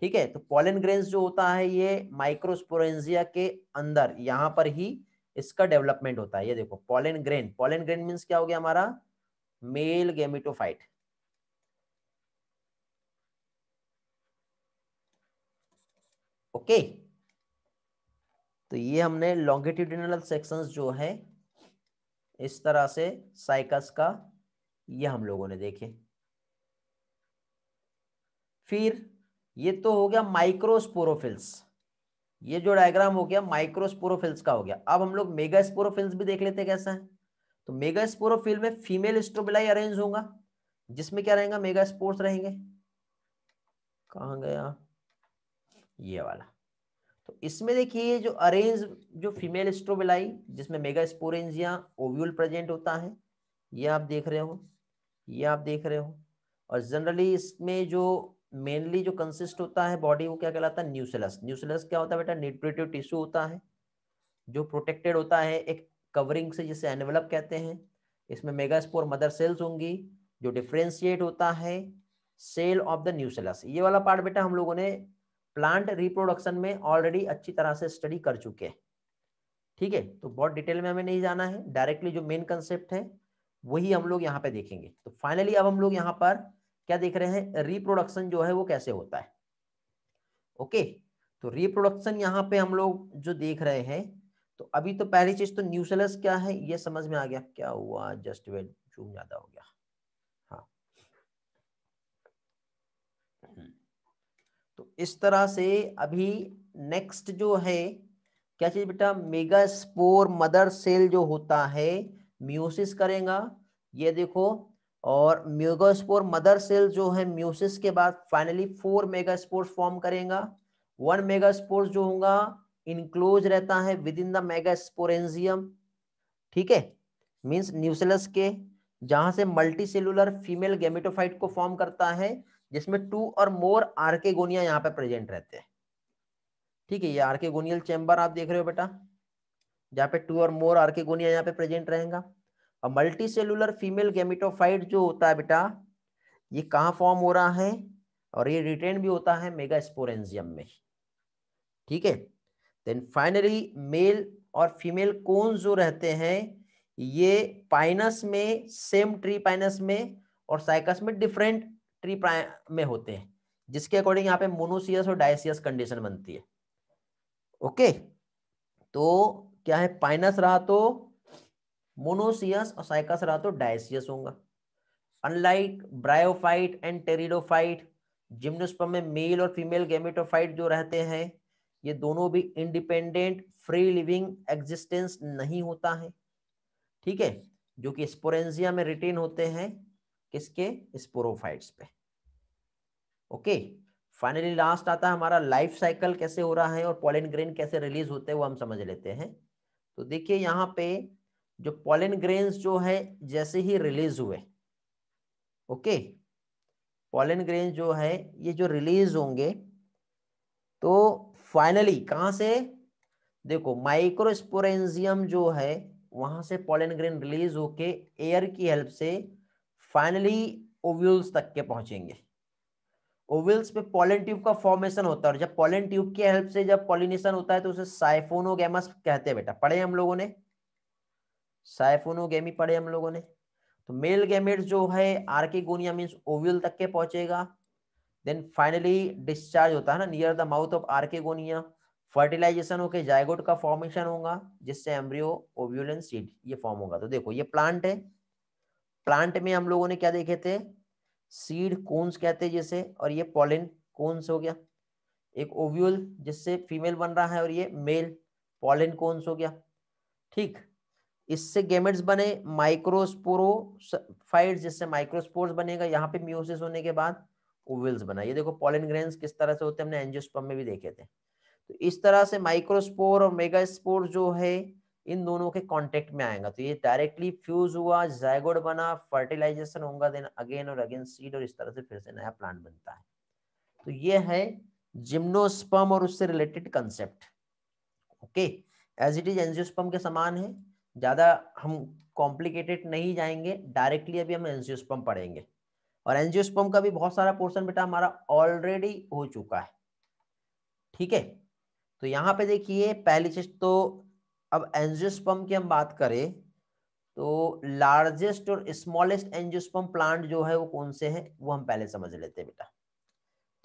ठीक है। तो पॉलन ग्रेन्स जो होता है ये माइक्रोस्पोरेंजिया के अंदर यहाँ पर ही इसका डेवलपमेंट होता है। ये देखो pollen grain, pollen grain means क्या हो गया हमारा मेल गैमेटोफाइट। ओके, तो ये हमने लॉन्गिट्यूडिनल सेक्शंस जो है इस तरह से साइकस का ये हम लोगों ने देखे। फिर ये तो हो गया माइक्रोस्पोरोफिल्स, ये जो डायग्राम हो गया माइक्रोस्पोरोफिल्स का हो गया। अब हम लोग मेगास्पोरोफिल्स भी देख लेते कैसा है। तो मेगास्पोरोफिल में फीमेल स्ट्रोबिलाई अरेंज होगा जिसमें क्या रहेगा मेगास्पोर्स रहेंगे। कहाँ गया ये वाला, तो इसमें देखिए जो अरेंज जो फीमेल स्ट्रोबिलाई जिसमें मेगास्पोरेंजिया ओव्यूल प्रेजेंट होता है ये आप देख रहे हो, ये आप देख रहे हो। और जनरली इसमें जो मेनली जो कंसिस्ट होता है बॉडी वो क्या कहलाता है न्यूसेलस। न्यूसेलस क्या होता है बेटा न्यूट्रिटिव टिश्यू होता है जो प्रोटेक्टेड होता है एक कवरिंग से जिसे एनवेलप कहते हैं। इसमें मेगास्पोर मदर सेल्स होंगी जो डिफ्रेंशिएट होता है सेल ऑफ द न्यूसेलस। ये वाला पार्ट बेटा हम लोगों ने प्लांट रिप्रोडक्शन में ऑलरेडी अच्छी तरह से स्टडी कर चुके हैं, ठीक है। तो बहुत डिटेल में हमें नहीं जाना है, डायरेक्टली जो मेन कंसेप्ट है वही हम लोग यहाँ पे देखेंगे। तो फाइनली अब हम लोग यहाँ पर क्या देख रहे हैं रिप्रोडक्शन जो है वो कैसे होता है। ओके, तो रिप्रोडक्शन यहाँ पे हम लोग जो देख रहे हैं, तो अभी तो पहली चीज तो न्यूसेलस क्या है ये समझ में आ गया। क्या हुआ जस्ट वेट जूम ज्यादा हो गया। हाँ, तो इस तरह से अभी नेक्स्ट जो है क्या चीज बेटा मेगास्पोर मदर सेल जो होता है म्यूसिस करेगा। ये देखो, और मेगास्पोर मदर सेल जो है म्यूसिस के बाद फाइनली 4 मेगास्पोर्स फॉर्म करेगा। 1 मेगास्पोर्स जो होगा इनक्लोज रहता है विद इन द मेगास्पोरेंजियम, ठीक है, मींस न्यूसेलस के, जहां से मल्टी सेलुलर फीमेल गैमेटोफाइट को फॉर्म करता है जिसमें 2 और मोर आर्केगोनिया यहाँ पे प्रेजेंट रहते हैं, ठीक है। ये आर्केगोनियल चैम्बर आप देख रहे हो बेटा जहाँ पे 2 और मोर आर्केगोनिया यहाँ पे प्रेजेंट रहेगा। और मल्टी सेलुलर फीमेल गैमेटोफाइट जो होता है बेटा ये कहाँ फॉर्म हो रहा है और ये रिटेन भी होता है मेगास्पोरेंजियम में, ठीक है। देन फाइनली मेल और फीमेल कोन्स जो रहते हैं ये पाइनस में, सेम ट्री पाइनस में और साइकस में डिफरेंट ट्री में होते हैं, जिसके अकॉर्डिंग यहाँ पे मोनोसियस और डायसियस कंडीशन बनती है। ओके, तो क्या है पाइनस रहा तो मोनोसियस और साइकस रहा तो डायसियस होगा। Unlike bryophyte and pteridophyte, gymnosperm में मेल और फीमेल गैमेटोफाइट जो रहते हैं ये दोनों भी इंडिपेंडेंट फ्री लिविंग एग्जिस्टेंस नहीं होता है, ठीक है, जो कि स्पोरेंजिया में रिटेन होते हैं किसके स्पोरोफाइट्स पे। ओके, फाइनली लास्ट आता है हमारा लाइफ साइकिल कैसे हो रहा है और पॉलन ग्रेन कैसे रिलीज होते हैं वो हम समझ लेते हैं। तो देखिए यहाँ पे जो पॉलन ग्रेन्स जो है जैसे ही रिलीज हुए, ओके, पॉलन ग्रेन्स जो है ये जो रिलीज होंगे तो फाइनली कहाँ से देखो माइक्रोस्पोरेंजियम जो है वहां से पॉलन ग्रेन रिलीज होके एयर की हेल्प से फाइनली ओव्यूल्स तक के पहुंचेंगे। ओव्यूल्स पे पॉलन ट्यूब का फॉर्मेशन होता है और जब पॉलन ट्यूब की हेल्प से जब पॉलिनेशन होता है तो उसे साइफोनोगैमस कहते हैं बेटा। पढ़े हम लोगों ने साइफोनोगेमी, पढ़े हम लोगों ने। तो मेल गैमेट जो है आर्केगोनिया मींस ओव्यूल तक के पहुंचेगा, देन फाइनली डिस्चार्ज होता है ना near the mouth of archegonia, fertilization होके जायगोट का फॉर्मेशन होगा जिससे एम्ब्रियो ओव्यूल एंड सीड ये फॉर्म होगा। तो देखो ये प्लांट है, प्लांट में हम लोगों ने क्या देखे थे सीड कोन्स कहते हैं जैसे, और ये पॉलिन कोन्स हो गया, एक ओव्यूल जिससे फीमेल बन रहा है और ये मेल पॉलिन कोन्स हो गया, ठीक। इससे गैमेट्स बने माइक्रोस्पोरोफाइट्स जिससे माइक्रोस्पोर्स बनेगा, यहाँ पे म्यूसिस होने के बाद ओव्यूल्स बना। ये देखो पॉलन ग्रेन्स किस तरह से होते हैं हमने एंजियोस्पर्म में भी देखे थे। तो इस तरह से माइक्रोस्पोर और मेगास्पोर जो है इन दोनों के कांटेक्ट में आएगा तो ये डायरेक्टली फ्यूज हुआ, जायगोट बना, फर्टिलाइजेशन होगा, देन अगेन और अगेन सीड और इस तरह से फिर से नया प्लांट बनता है। तो ये है जिम्नोस्पर्म और उससे related concept. Okay, as it is angiosperm के समान है, ज्यादा हम कॉम्प्लिकेटेड नहीं जाएंगे, डायरेक्टली अभी हम एंजियोस्पर्म पढ़ेंगे। और एंजियोस्पर्म का भी बहुत सारा पोर्शन बेटा हमारा ऑलरेडी हो चुका है, ठीक है। तो यहाँ पे देखिए पहली चीज तो अब एंजियोस्पर्म की हम बात करें तो लार्जेस्ट और स्मॉलेस्ट एंजियोस्पर्म प्लांट जो है वो कौन से हैं वो हम पहले समझ लेते हैं बेटा,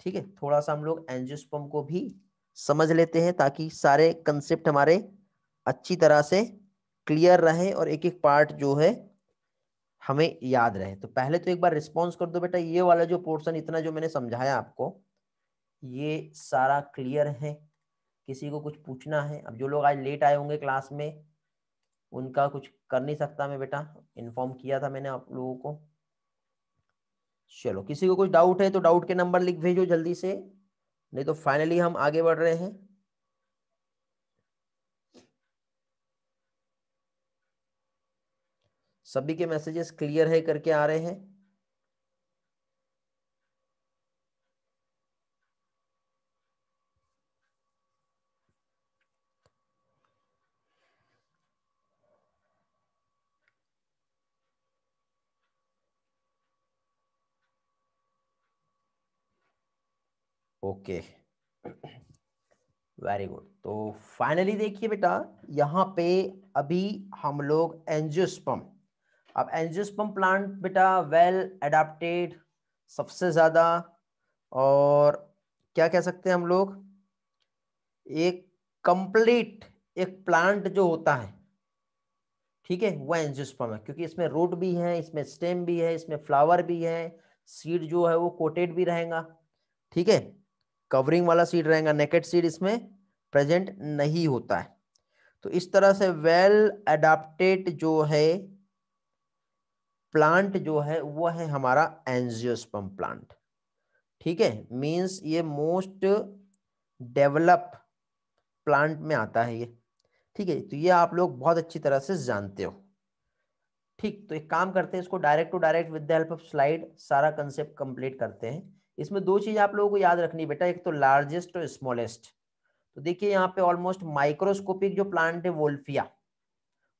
ठीक है। थोड़ा सा हम लोग एंजियोस्पर्म को भी समझ लेते हैं ताकि सारे कंसेप्ट हमारे अच्छी तरह से क्लियर रहे और एक एक पार्ट जो है हमें याद रहे। तो पहले तो एक बार रिस्पॉन्स कर दो बेटा, ये वाला जो पोर्शन इतना जो मैंने समझाया आपको ये सारा क्लियर है, किसी को कुछ पूछना है? अब जो लोग आज लेट आए होंगे क्लास में उनका कुछ कर नहीं सकता मैं बेटा, इन्फॉर्म किया था मैंने आप लोगों को। चलो किसी को कुछ डाउट है तो डाउट के नंबर लिख भेजो जल्दी से, नहीं तो फाइनली हम आगे बढ़ रहे हैं। सभी के मैसेजेस क्लियर है करके आ रहे हैं। Okay very good. तो फाइनली देखिए बेटा यहाँ पे अभी हम लोग एंजियोस्पर्म, अब एंजियोस्पर्म प्लांट बेटा वेल एडाप्टेड सबसे ज़्यादा, और क्या कह सकते हैं हम लोग एक कंप्लीट एक प्लांट जो होता है, ठीक है, वह एंजियोस्पर्म है, क्योंकि इसमें रूट भी है, इसमें स्टेम भी है, इसमें फ्लावर भी है, सीड जो है वो कोटेड भी रहेगा, ठीक है, कवरिंग वाला सीड रहेगा, नेकेड सीड इसमें प्रेजेंट नहीं होता है। तो इस तरह से वेल एडाप्टेड जो है प्लांट जो है वो है हमारा एंजियोस्पर्म प्लांट, ठीक है, मींस ये मोस्ट डेवलप प्लांट में आता है ये, ठीक है। तो ये आप लोग बहुत अच्छी तरह से जानते हो, ठीक। तो एक काम करते हैं इसको direct to direct with the help of slide सारा कंसेप्ट कंप्लीट करते हैं। इसमें दो चीज आप लोगों को याद रखनी बेटा, एक तो लार्जेस्ट और स्मॉलेस्ट। तो देखिए यहाँ पे ऑलमोस्ट माइक्रोस्कोपिक जो प्लांट है वोल्फिया,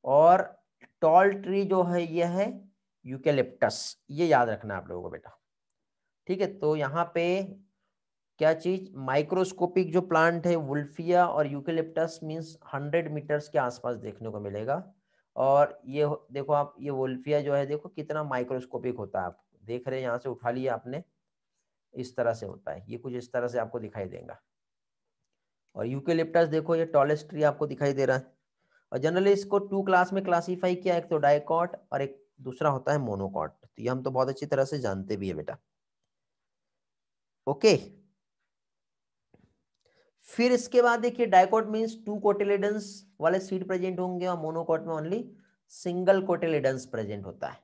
और टॉल ट्री जो है ये है यूकेलिप्टस, ये याद रखना आप लोगों को बेटा, ठीक है। तो यहाँ पे क्या चीज माइक्रोस्कोपिक जो प्लांट है वोल्फिया और यूकेलिप्टस मीन्स 100 मीटर्स के आसपास देखने को मिलेगा, और ये देखो आप ये वोल्फिया जो है देखो कितना माइक्रोस्कोपिक होता है, आप देख रहे हैं यहाँ से उठा लिया आपने, इस तरह से होता है ये, कुछ इस तरह से आपको दिखाई देगा। और यूकेलिप्टस देखो ये टॉलेस्ट ट्री आपको दिखाई दे रहा है। और जनरली इसको 2 क्लास में क्लासिफाई किया, एक तो डाइकॉट और एक दूसरा होता है मोनोकॉट, तो ये हम तो बहुत अच्छी तरह से जानते भी है बेटा। ओके फिर इसके बाद देखिए डाइकॉट मीन्स 2 कोटिलेडन्स वाले सीड प्रेजेंट होंगे, और मोनोकॉट में ओनली सिंगल कोटिलेडन्स प्रेजेंट होता है।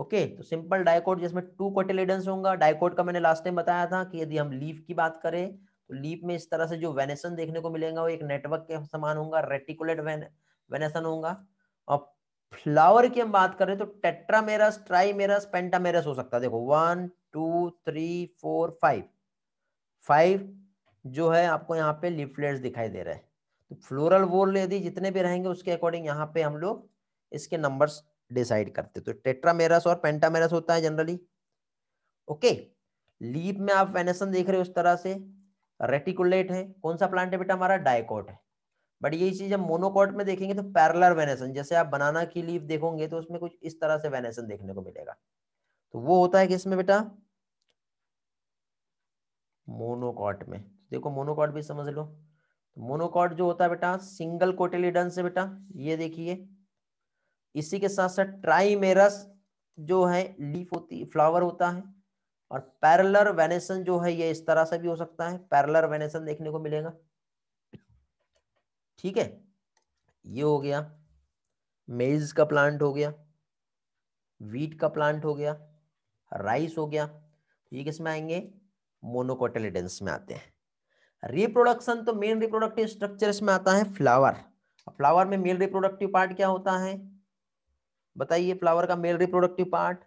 ओके तो सिंपल डाइकोट जिसमें 2 कोटिलेडन्स होगा, डाइकोट का मैंने लास्ट टाइम बताया था कि यदि हम लीफ की बात करें तो लीफ में इस तरह से जो वेनेसन देखने को मिलेगा वो एक नेटवर्क के समान होगा, रेटिकुलेट वेनेसन होगा। और फ्लावर की हम बात करें तो टेट्रामेरस, ट्राइमेरस, पेंटामेरस हो सकता है, देखो 1 2 3 4 5 जो है आपको यहाँ पे लीफलेट्स दिखाई दे रहे हैं। तो फ्लोरल वोल यदि जितने भी रहेंगे उसके अकॉर्डिंग यहाँ पे हम लोग इसके नंबर्स डिसाइड करते, तो टेट्रामेरस और पेंटामेरस होता है जनरली। ओके लीफ में आप वेनेसन देख रहे हो उस तरह से, रेटिकुलेट है, कौन सा प्लांट है बेटा हमारा डाइकोट है। बट यही चीज हम मोनोकोट में देखेंगे तो पैरेलल वेनेसन, जैसे आप बनाना की लीफ देखोगे तो उसमें कुछ इस तरह से वेनेसन देखने को मिलेगा, तो वो होता है किसमें बेटा मोनोकोट में। देखो मोनोकोट भी समझ लो, मोनोकोट जो होता है बेटा सिंगल कोटिलेडन से बेटा, ये देखिए इसी के साथ साथ ट्राइमेरस जो है लीफ होती फ्लावर होता है, और पैरेलल वेनेसन जो है ये इस तरह से भी हो सकता है, पैरेलल वेनेसन देखने को मिलेगा, ठीक है। ये हो गया मेज का प्लांट, हो गया वीट का प्लांट, हो गया राइस, हो गया, ये किसमें आएंगे मोनोकोटिलेडन्स में आते हैं। रिप्रोडक्शन तो मेन रिप्रोडक्टिव स्ट्रक्चर्स में आता है फ्लावर, फ्लावर में मेल रिप्रोडक्टिव पार्ट क्या होता है बताइए, फ्लावर का male reproductive part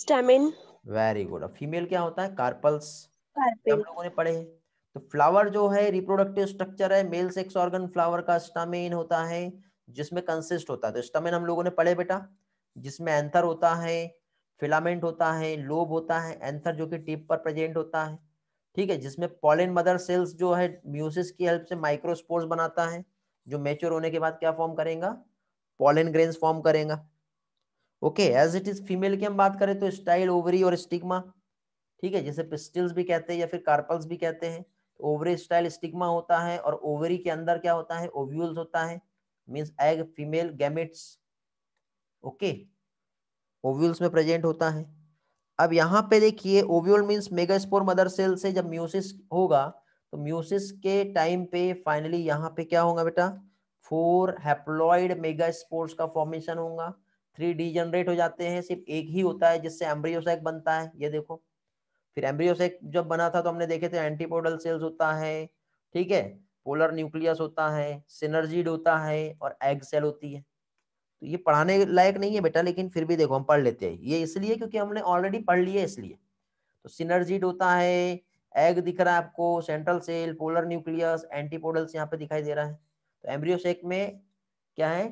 stamen, very good. Female क्या होता है कार्पल्स, हम लोगों ने पढ़े हैं। तो फ्लावर जो है रिप्रोडक्टिव स्ट्रक्चर है, मेल सेक्स ऑर्गन फ्लावर का स्टैमेन होता है जिसमें कंसिस्ट होता है, तो स्टैमेन हम लोगों ने पढ़े बेटा, जिसमें एंथर होता है, फिलामेंट होता है, लोब होता है, एंथर जो कि टिप पर प्रेजेंट होता है, ठीक है, जिसमें पॉलिन मदर सेल्स जो है म्यूसिस की हेल्प से माइक्रोस्पोर्स बनाता है, जो मैच्योर होने के बाद क्या फॉर्म करेगा, पॉलिन ग्रेन्स फॉर्म करेगा। Okay, as it is female की हम बात करें तो स्टाइल, ओवरी और स्टिग्मा, ठीक है, जैसे पिस्टिल्स भी कहते हैं या फिर कार्पल्स भी कहते हैं। ओवरी स्टाइल स्टिग्मा होता है और ओवरी के अंदर क्या होता है, ओव्यूल्स होता है, means egg, female gametes. Okay, ovules में प्रेजेंट होता है। अब यहाँ पे देखिए ovule means megaspore mother cell से जब म्यूसिस होगा तो म्यूसिस के टाइम पे फाइनली यहाँ पे क्या होगा बेटा, 4 हैप्लॉइड मेगास्पोर्स का फॉर्मेशन होगा। 3 डीजनरेट हो जाते हैं, सिर्फ एक ही होता है जिससे एम्ब्रियोसैक बनता है, ये देखो। फिर एम्ब्रियोसैक जब बना था तो हमने देखे थे एंटीपोडल सेल्स होता है, ठीक है, पोलर न्यूक्लियस होता है, सिनर्जिड होता है और एग सेल होती है। तो ये पढ़ाने लायक नहीं है बेटा, लेकिन फिर भी देखो हम पढ़ लेते हैं, ये इसलिए क्योंकि हमने ऑलरेडी पढ़ लिया है इसलिए। तो सिनर्जिड होता है, एग दिख रहा है आपको, central cell, polar nucleus, antipodals यहाँ पे दिखाई दे रहा है। तो एम्ब्रियोसेक में क्या है,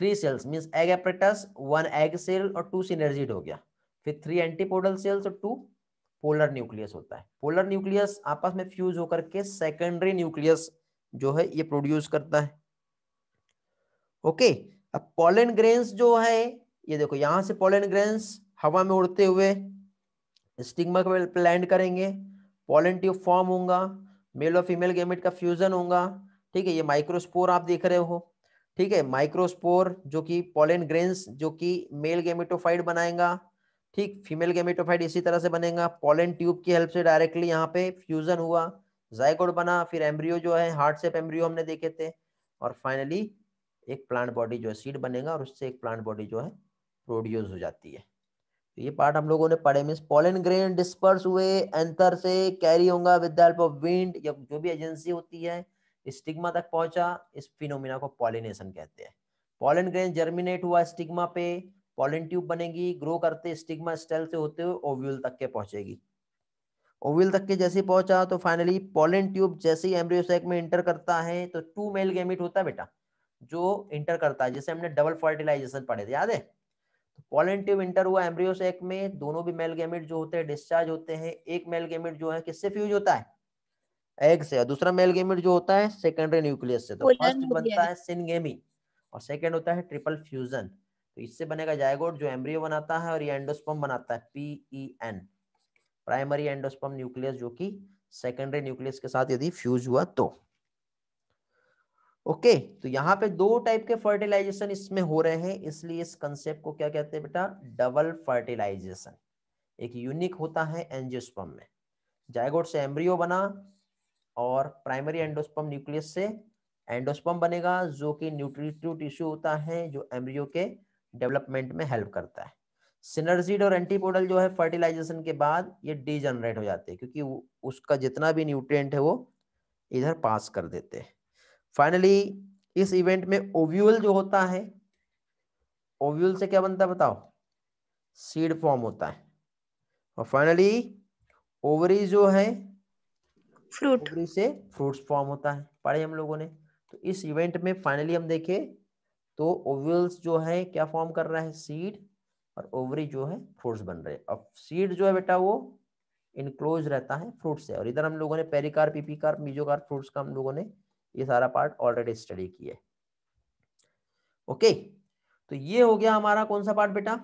3 cells means egg apparatus, 1 egg cell और 2 सिनर्जिड हो गया, फिर 3 एंटीपोडल सेल्स और 2 पोलर न्यूक्लियस होता है। पोलर न्यूक्लियस आपस में फ्यूज होकर के सेकेंडरी न्यूक्लियस जो है ये प्रोड्यूस करता है। ओके, अब पॉलन ग्रेन्स जो है ये देखो, यहाँ से पॉलन ग्रेन्स हवा में उड़ते हुए स्टिग्मा पे लैंड करेंगे, पॉलन ट्यूब फॉर्म होगा, मेल और फीमेल गैमेट का फ्यूजन होगा, ठीक है। ये माइक्रोस्पोर आप देख रहे हो, ठीक है, माइक्रोस्पोर जो कि पॉलन ग्रेन्स जो कि मेल गैमेटोफाइट बनाएगा, ठीक, फीमेल गैमेटोफाइट इसी तरह से बनेगा। पॉलन ट्यूब की हेल्प से डायरेक्टली यहाँ पे फ्यूजन हुआ, जायकोट बना, फिर एम्ब्रियो जो है हार्ट शेप एम्ब्रियो हमने देखे थे, और फाइनली एक प्लांट बॉडी जो है सीड बनेगा और उससे एक प्लांट बॉडी जो है प्रोड्यूस हो जाती है। तो ये पार्ट हम लोगों ने पढ़े। मींस पॉलन ग्रेन डिस्पर्स हुए, एंथर से कैरी होगा with the help of wind या जो भी एजेंसी होती है, स्टिग्मा तक पहुंचा। इस फिनोमिना को पॉलिनेशन कहते हैं। पॉलन ग्रेन जर्मिनेट हुआ स्टिग्मा पे, पॉलन ट्यूब बनेगी, ग्रो करते स्टिग्मा स्टेल से होते हुए ओव्यूल तक के पहुंचेगी। ओव्यूल तक के जैसे पहुंचा तो फाइनली पॉलन ट्यूब जैसे ही एम्ब्रियोसैक में इंटर करता है तो 2 मेल गैमेट होता है बेटा जो इंटर करता है, जैसे हमने डबल फर्टिलाइजेशन पढ़े थे, याद है। तो पॉलन ट्यूब इंटर हुआ एम्ब्रियोसैक में, दोनों भी मेल गैमेट जो होते हैं डिस्चार्ज होते हैं। एक मेल गैमेट जो है किससे फ्यूज होता है, एग से, और दूसरा मेल गैमेट जो होता है सेकेंडरी न्यूक्लियस से। तो फर्स्ट बनता है सिनगेमी और सेकेंड होता है ट्रिपल फ्यूजन। तो इससे बनेगा जायगोट जो एम्ब्रियो बनाता है और ये एंडोस्पर्म बनाता है, PEN, प्राइमरी एंडोस्पर्म न्यूक्लियस, जो की सेकेंडरी न्यूक्लियस के साथ यदि फ्यूज हुआ तो। ओके तो यहाँ पे 2 टाइप के फर्टिलाइजेशन इसमें हो रहे हैं, इसलिए इस कंसेप्ट को क्या कहते हैं बेटा, डबल फर्टिलाइजेशन। एक यूनिक होता है एंजियोस्पर्म में, जायगोट से एम्ब्रियो बना और प्राइमरी एंडोस्पर्म न्यूक्लियस से एंडोस्पर्म बनेगा जो कि न्यूट्रिटिव टिश्यू होता है जो एम्ब्रियो के डेवलपमेंट में हेल्प करता है। सिनर्जिड और एंटीपोडल जो है फर्टिलाइजेशन के बाद ये डीजनरेट हो जाते हैं क्योंकि उसका जितना भी न्यूट्रिएंट है वो इधर पास कर देते हैं। फाइनली इस इवेंट में ओव्यूल जो होता है, ओव्यूल से क्या बनता है बताओ, सीड फॉर्म होता है और फाइनली ओवरी जो है फ्रूट, ओवरी से फ्रूट्स फॉर्म होता है, पढ़े हम लोगों ने। तो इस इवेंट में फाइनली हम देखे तो ओव्यूल्स जो है क्या फॉर्म कर रहा है, सीड, और ओवरी जो है फ्रूट्स बन रहे हैं। अब सीड जो है बेटा वो इनक्लोज रहता है फ्रूट से, और इधर हम लोगों ने पेरिकार्प, पीपीकार्प, मीजोकार्प फ्रूट्स का हम लोगों ने ये सारा पार्ट ऑलरेडी स्टडी किया है। ओके तो ये हो गया हमारा कौन सा पार्ट बेटा,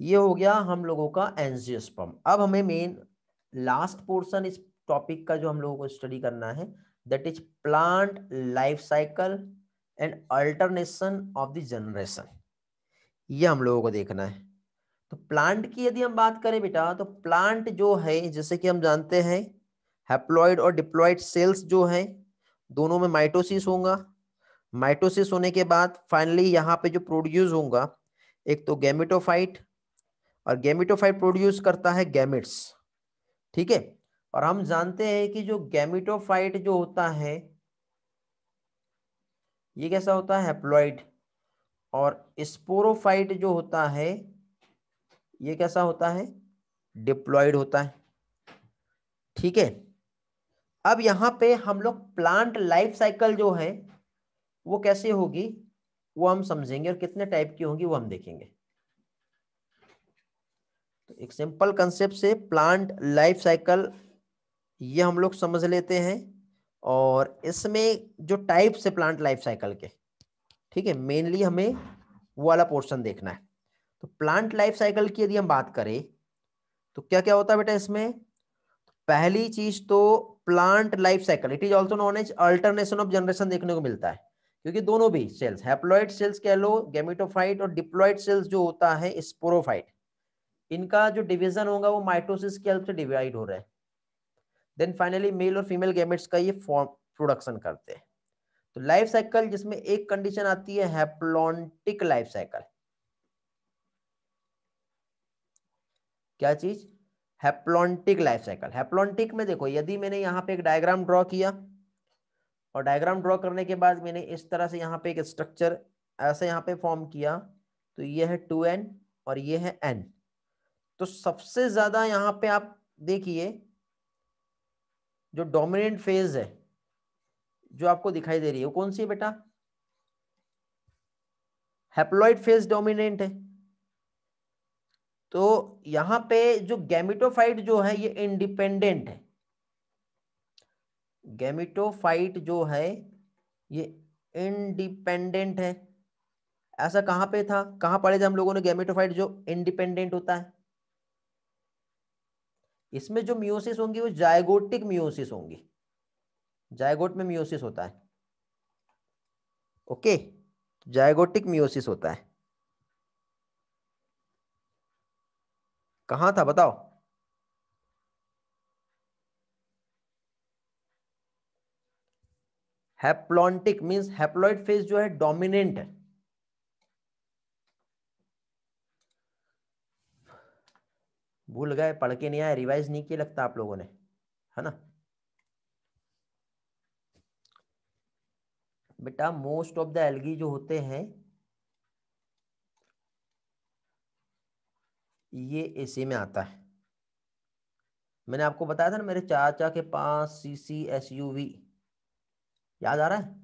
ये हो गया हम लोगों का एंजियोस्पर्म। अब हमें मेन लास्ट पोर्शन इस टॉपिक का जो हम लोगों को स्टडी करना है, that is plant life cycle and alternation of the generation, ये हम लोगों को देखना है। तो प्लांट की यदि हम बात करें बेटा तो प्लांट जो है जैसे कि हम जानते हैं हैप्लॉइड और डिप्लॉइड सेल्स जो है दोनों में माइटोसिस होगा। माइटोसिस होने के बाद फाइनली यहाँ पे जो प्रोड्यूस होगा एक तो गैमेटोफाइट, और गैमेटोफाइट प्रोड्यूस करता है गैमेट्स, ठीक है। और हम जानते हैं कि जो गैमेटोफाइट जो होता है ये कैसा होता है, हैप्लॉइड, और स्पोरोफाइट जो होता है ये कैसा होता है, डिप्लॉइड होता है, ठीक है। अब यहाँ पे हम लोग प्लांट लाइफ साइकिल जो है वो कैसे होगी वो हम समझेंगे और कितने टाइप की होगी वो हम देखेंगे। तो एक सिंपल कंसेप्ट से प्लांट लाइफ साइकिल ये हम लोग समझ लेते हैं। और इसमें जो टाइप्स है प्लांट लाइफ साइकिल के, ठीक है, मेनली हमें वो वाला पोर्शन देखना है। तो प्लांट लाइफ साइकिल की यदि हम बात करें तो क्या क्या होता है बेटा इसमें? पहली चीज तो plant life cycle it is also known as alternation of generation देखने को मिलता है, क्योंकि दोनों भी सेल्स, हैप्लॉइड सेल्स कह लो, गैमेटोफाइट, और डिप्लॉइड सेल्स जो होता है स्पोरोफाइट, इनका जो डिवीजन होगा वो माइटोसिस की हेल्प से डिवाइड हो रहा है। देन फाइनली मेल और फीमेल गैमेट्स का ये फॉर्म प्रोडक्शन करते हैं। तो लाइफ साइकिल जिसमें एक कंडीशन आती है हैप्लॉन्टिक लाइफ साइकिल। क्या चीज? Haplontic life cycle. हैप्लॉन्टिक में देखो, यदि मैंने यहाँ पे एक डायग्राम ड्रॉ किया और डायग्राम ड्रॉ करने के बाद मैंने इस तरह से यहाँ पे एक स्ट्रक्चर ऐसे यहाँ पे फॉर्म किया, तो ये है 2n और ये है n। तो सबसे ज्यादा यहाँ पे आप देखिए जो डोमिनेंट फेज है जो आपको दिखाई दे रही है वो कौन सी है बेटा? हैप्लॉइड फेज डोमिनेंट है। तो यहाँ पे जो गैमेटोफाइट जो है ये इंडिपेंडेंट है, गैमेटोफाइट जो है ये इंडिपेंडेंट है। ऐसा कहाँ पे था, कहाँ पढ़े थे हम लोगों ने गैमेटोफाइट जो इंडिपेंडेंट होता है? इसमें जो मियोसिस होंगी वो जायगोटिक मियोसिस होंगी, जायगोट में मियोसिस होता है। ओके, जायगोटिक मियोसिस होता है। कहाँ था बताओ? हैप्लॉन्टिक मींस हैप्लॉइड फेज जो है डोमिनेंट है, भूल गए, पढ़ के नहीं आए, रिवाइज नहीं किया लगता आप लोगों ने, है ना बेटा? मोस्ट ऑफ द एल्गी जो होते हैं ये इसी में आता है। मैंने आपको बताया था ना मेरे चाचा के पास CCSUV, याद आ रहा है?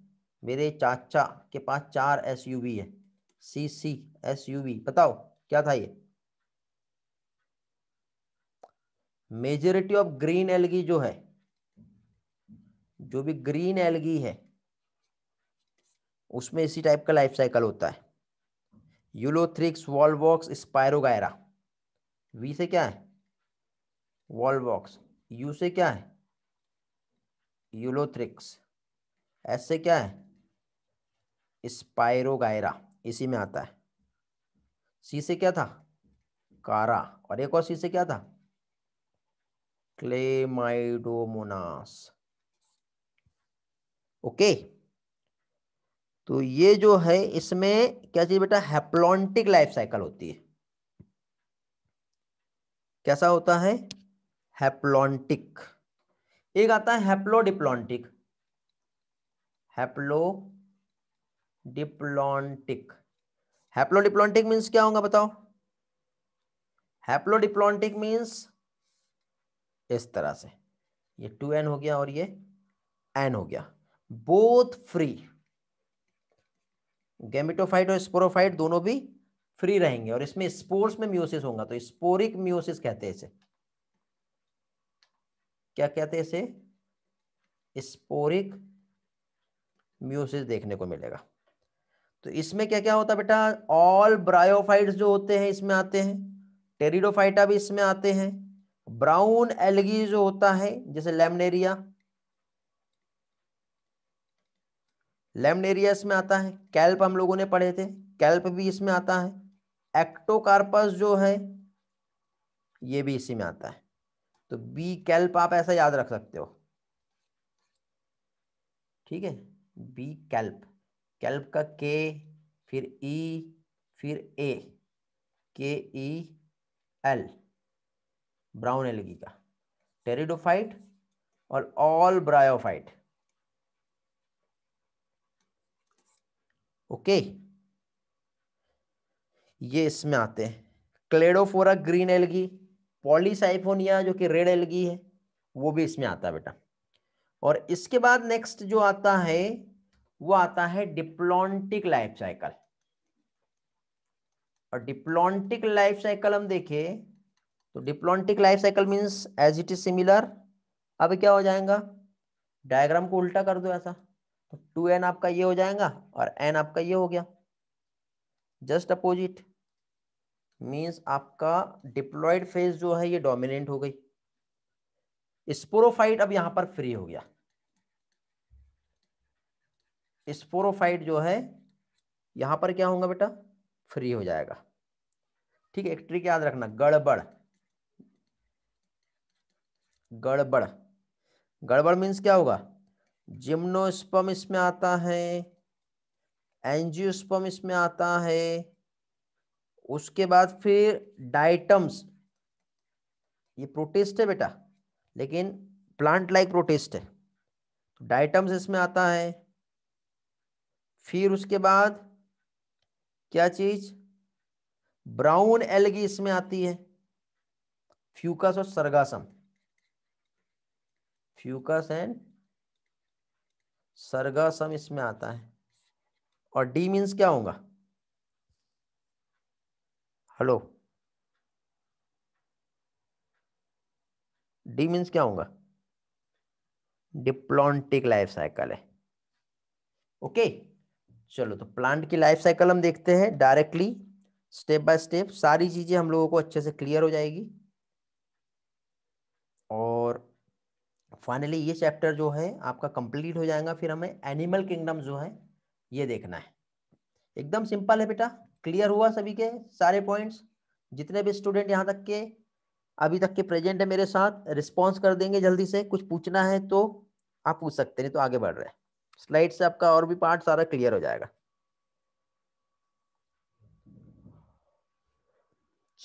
मेरे चाचा के पास 4 SUV है, CCSUV। बताओ क्या था ये? मेजॉरिटी ऑफ ग्रीन एल्गी जो है, जो भी ग्रीन एल्गी है उसमें इसी टाइप का लाइफ साइकिल होता है। Ulothrix, Volvox, spirogyra. V से क्या है? वॉलवॉक्स। U से क्या है? यूलोथ्रिक्स। S से क्या है? स्पायरोगायरा, इसी में आता है। C से क्या था? कारा। और एक और C से क्या था? क्लेमाइडोमोनास। ओके, तो ये जो है इसमें क्या चीज बेटा? हैप्लॉन्टिक लाइफ साइकिल होती है। कैसा होता है? हैप्लॉन्टिक। एक आता है हैप्लोडिप्लॉन्टिक, हैप्लोडिप्लॉन्टिक। हैप्लोडिप्लॉन्टिक मीन्स क्या होगा बताओ? हैप्लोडिप्लॉन्टिक मीन्स इस तरह से, ये 2n हो गया और ये n हो गया। बोथ फ्री, गैमेटोफाइट और स्पोरोफाइट दोनों भी फ्री रहेंगे, और इसमें स्पोर्स में मियोसिस होगा, तो स्पोरिक मियोसिस कहते हैं इसे। क्या कहते हैं इसे? स्पोरिक मियोसिस देखने को मिलेगा। तो इसमें क्या क्या होता है बेटा? ऑल ब्रायोफाइट्स जो होते हैं इसमें आते हैं, टेरिडोफाइटा भी इसमें आते हैं, ब्राउन एलगी जो होता है जैसे लैमनेरिया, लैमनेरिया इसमें आता है। कैल्प हम लोगों ने पढ़े थे, कैल्प भी इसमें आता है। एक्टोकार्पस जो है ये भी इसी में आता है। तो बी कैल्प आप ऐसा याद रख सकते हो, ठीक है? बी कैल्प, कैल्प का K फिर E फिर A, KEL, ब्राउन एलगी का। टेरिडोफाइट और ऑल ब्रायोफाइट। ओके, ये इसमें आते हैं। क्लेडोफोरा ग्रीन एलगी, पॉलीसाइफोनिया जो कि रेड एलगी है वो भी इसमें आता है बेटा। और इसके बाद नेक्स्ट जो आता है वो आता है डिप्लॉन्टिक लाइफ साइकिल। और डिप्लॉन्टिक लाइफ साइकिल हम देखें तो diplontic life cycle means as it is similar अब क्या हो जाएगा, डायग्राम को उल्टा कर दो ऐसा, तो 2n आपका ये हो जाएगा और n आपका ये हो गया, जस्ट अपोजिट। मीन्स आपका डिप्लॉयड फेस जो है ये डोमिनेंट हो गई। स्पोरोफाइट अब यहां पर फ्री हो गया, स्पोरोफाइट जो है यहां पर क्या होगा बेटा, फ्री हो जाएगा। ठीक है, एक ट्रिक याद रखना, गड़बड़ गड़बड़ गड़बड़ मीन्स क्या होगा, जिम्नोस्पर्म इसमें आता है, एंजियोस्पर्म इसमें आता है, उसके बाद फिर डाइटम्स, ये प्रोटिस्ट है बेटा लेकिन प्लांट लाइक प्रोटिस्ट है, डाइटम्स इसमें आता है, फिर उसके बाद क्या चीज, ब्राउन एल्गी इसमें आती है, फ्यूकस और सरगासम, फ्यूकस एंड सरगासम इसमें आता है। और डी मीन्स क्या होगा, हेलो, डी मीन्स क्या होगा, डिप्लॉन्टिक लाइफ साइकिल है। ओके, चलो तो प्लांट की लाइफ साइकिल हम देखते हैं डायरेक्टली, स्टेप बाय स्टेप सारी चीजें हम लोगों को अच्छे से क्लियर हो जाएगी। और फाइनली ये चैप्टर जो है आपका कंप्लीट हो जाएगा, फिर हमें एनिमल किंगडम जो है ये देखना है। एकदम सिंपल है बेटा, क्लियर हुआ सभी के सारे पॉइंट्स, जितने भी स्टूडेंट यहाँ तक के अभी तक के प्रेजेंट है मेरे साथ, रिस्पॉन्स कर देंगे जल्दी से। कुछ पूछना है तो आप पूछ सकते हैं, तो आगे बढ़ रहे हैं, स्लाइड से आपका और भी पार्ट सारा क्लियर हो जाएगा।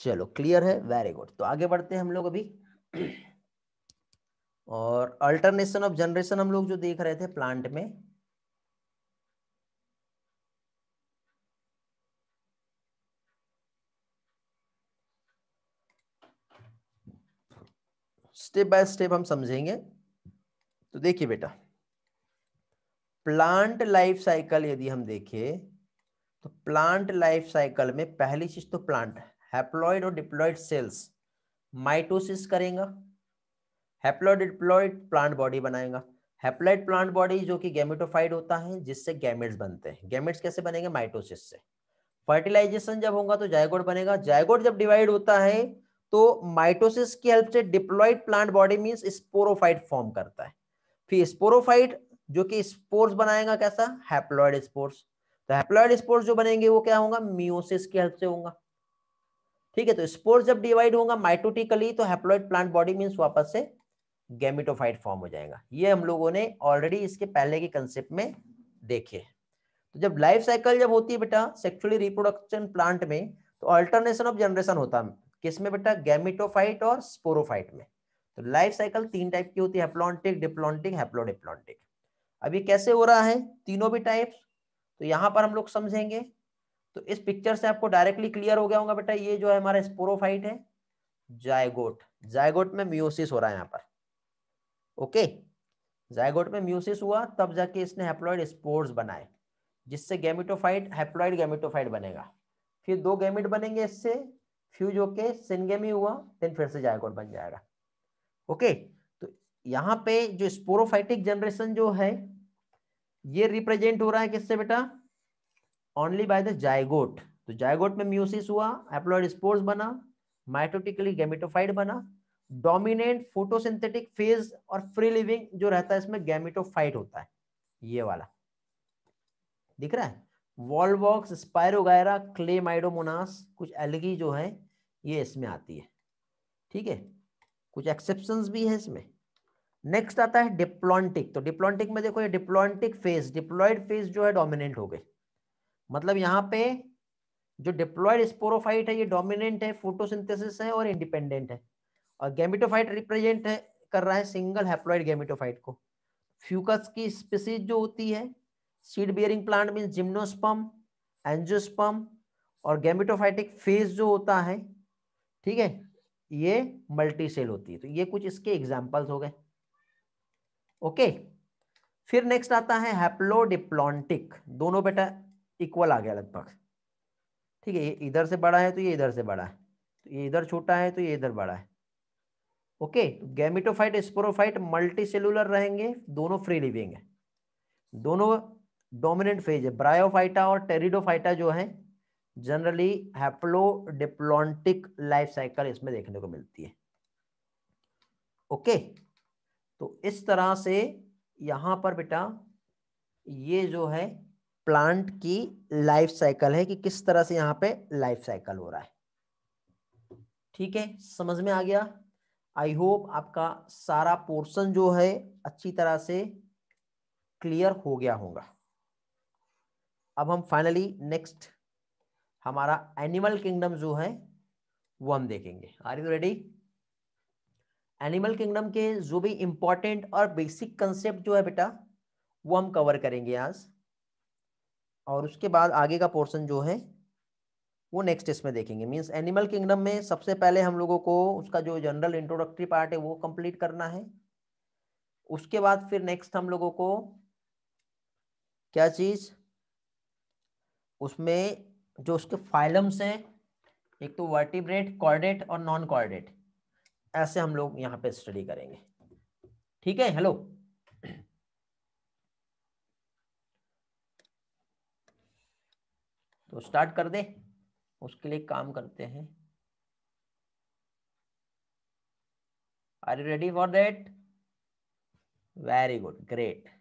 चलो क्लियर है, वेरी गुड। तो आगे बढ़ते हैं हम लोग अभी, और अल्टरनेशन ऑफ जनरेशन हम लोग जो देख रहे थे प्लांट में, स्टेप बाय स्टेप हम समझेंगे। तो देखिए बेटा, प्लांट लाइफ साइकिल यदि हम देखें तो प्लांट लाइफ साइकिल में पहली चीज तो प्लांट हैप्लॉइड और डिप्लॉइड सेल्स माइटोसिस करेगा, हैप्लॉइड डिप्लॉइड प्लांट बॉडी बनाएगा। हैप्लॉइड प्लांट बॉडी जो कि गैमेटोफाइट होता है, जिससे गैमेट्स बनते हैं। गैमेट्स कैसे बनेंगे, माइटोसिस से। फर्टिलाइजेशन जब होगा तो जायगोट बनेगा, जायगोट जब डिवाइड होता है तो माइटोसिस की हेल्प से diploid plant body means sporophyte form करता है। फिर स्पोरोफाइट जो कि स्पोर्स बनाएगा, कैसा, हैप्लॉइड स्पोर्स। तो हैप्लॉइड स्पोर्स जो बनेंगे वो क्या होगा, मियोसिस की हेल्प से होगा। ठीक है, तो स्पोर्स जब डिवाइड होगा माइटोटिकली तो हैप्लॉइड प्लांट बॉडी मींस वापस से गैमेटोफाइट फॉर्म हो जाएगा। ये हम लोगों ने ऑलरेडी इसके पहले के कंसेप्ट में देखे। तो जब लाइफ साइकिल जब होती है बेटा सेक्सुअली रिप्रोडक्शन प्लांट में, तो अल्टरनेशन ऑफ जनरेशन होता है किसमें बेटा, गैमेटोफाइट और स्पोरोफाइट में। तो लाइफ साइकिल तीन टाइप की होती है, हैप्लॉन्टिक, डिप्लॉन्टिक, हैप्लोडिप्लॉन्टिक। अब ये कैसे हो रहा है तीनों भी टाइप्स, तो यहाँ पर हम लोग समझेंगे। तो इस पिक्चर से आपको डायरेक्टली क्लियर हो गया होगा बेटा, ये जो है हमारा स्पोरोफाइट है, जायगोट, जायगोट में मियोसिस हो रहा है यहाँ पर। ओके, जायगोट में म्यूसिस हुआ तब जाके इसने हैप्लॉइड स्पोर्स बनाए, जिससे गैमेटोफाइट, हैप्लॉइड गैमेटोफाइट बनेगा। फिर दो गैमेट बनेंगे, इससे फ्यूज होके सिनगेमी हुआ, देन फिर से जायगोट बन जाएगा। ओके, तो यहाँ पे जो स्पोरोफाइटिक जनरेशन जो है ये रिप्रेजेंट हो रहा है किससे बेटा, ओनली बाय द जायगोट। तो जायगोट में म्यूसिस हुआ, हैप्लॉइड स्पोर्स बना, माइटोटिकली गैमेटोफाइट बना। डोमिनेंट फोटोसिंथेटिक फेज और फ्री लिविंग जो रहता है इसमें गैमेटोफाइट होता है, ये वाला दिख रहा है। वॉलवॉक्स, स्पायरोगायरा, क्लेमाइडोमोनास, कुछ एल्गी जो है ये इसमें आती है। ठीक है, कुछ एक्सेप्शंस भी है इसमें। नेक्स्ट आता है डिप्लॉन्टिक। तो डिप्लॉन्टिक में देखो, ये डिप्लॉन्टिक फेज, डिप्लॉइड फेज जो है डोमिनेंट हो गई, मतलब यहाँ पे जो डिप्लॉइड स्पोरोफाइट है ये डोमिनेंट है, फोटोसिंथेसिस है और इंडिपेंडेंट है। और गैमेटोफाइट रिप्रेजेंट कर रहा है सिंगल हैप्लॉइड गैमेटोफाइट को। फ्यूकस की स्पीसीज जो होती है, seed bearing plant means gymnosperm, angiosperm. और गैमेटोफाइटिक फेज जो होता है, ठीक है, ये मल्टी सेल होती है। तो ये कुछ इसके एग्जांपल्स हो गए। ओके, फिर नेक्स्ट आता है हैप्लोडिप्लॉन्टिक। दोनों बेटा इक्वल आ गया लगभग। ठीक है, ये इधर से बड़ा है तो ये इधर से बड़ा है, तो ये इधर छोटा है तो ये इधर बड़ा है। ओके, गैमेटोफाइट स्पोरोफाइट मल्टीसेलुलर रहेंगे, दोनों फ्री लिविंग है, दोनों डोमिनेंट फेज है। ब्रायोफाइटा और टेरिडोफाइटा जो है जनरली हैप्लोडिप्लोंटिक लाइफ साइकिल इसमें देखने को मिलती है। ओके, तो इस तरह से यहाँ पर बेटा ये जो है प्लांट की लाइफ साइकिल है कि किस तरह से यहाँ पे लाइफ साइकिल हो रहा है। ठीक है, समझ में आ गया। आई होप आपका सारा पोर्शन जो है अच्छी तरह से क्लियर हो गया होगा। अब हम फाइनली नेक्स्ट हमारा एनिमल किंगडम जो है वो हम देखेंगे। Are you ready? Animal kingdom के जो भी इम्पोर्टेंट और बेसिक कंसेप्ट जो है बेटा वो हम कवर करेंगे आज, और उसके बाद आगे का पोर्शन जो है वो नेक्स्ट इसमें देखेंगे। मींस एनिमल किंगडम में सबसे पहले हम लोगों को उसका जो जनरल इंट्रोडक्टरी पार्ट है वो कंप्लीट करना है। उसके बाद फिर नेक्स्ट हम लोगों को क्या चीज़, उसमें जो उसके फाइलम्स हैं, एक तो वर्टिब्रेट, कॉर्डेट और नॉन कॉर्डेट, ऐसे हम लोग यहाँ पे स्टडी करेंगे। ठीक है, हेलो। तो स्टार्ट कर दे, उसके लिए काम करते हैं। Are you ready for that? Very good, great.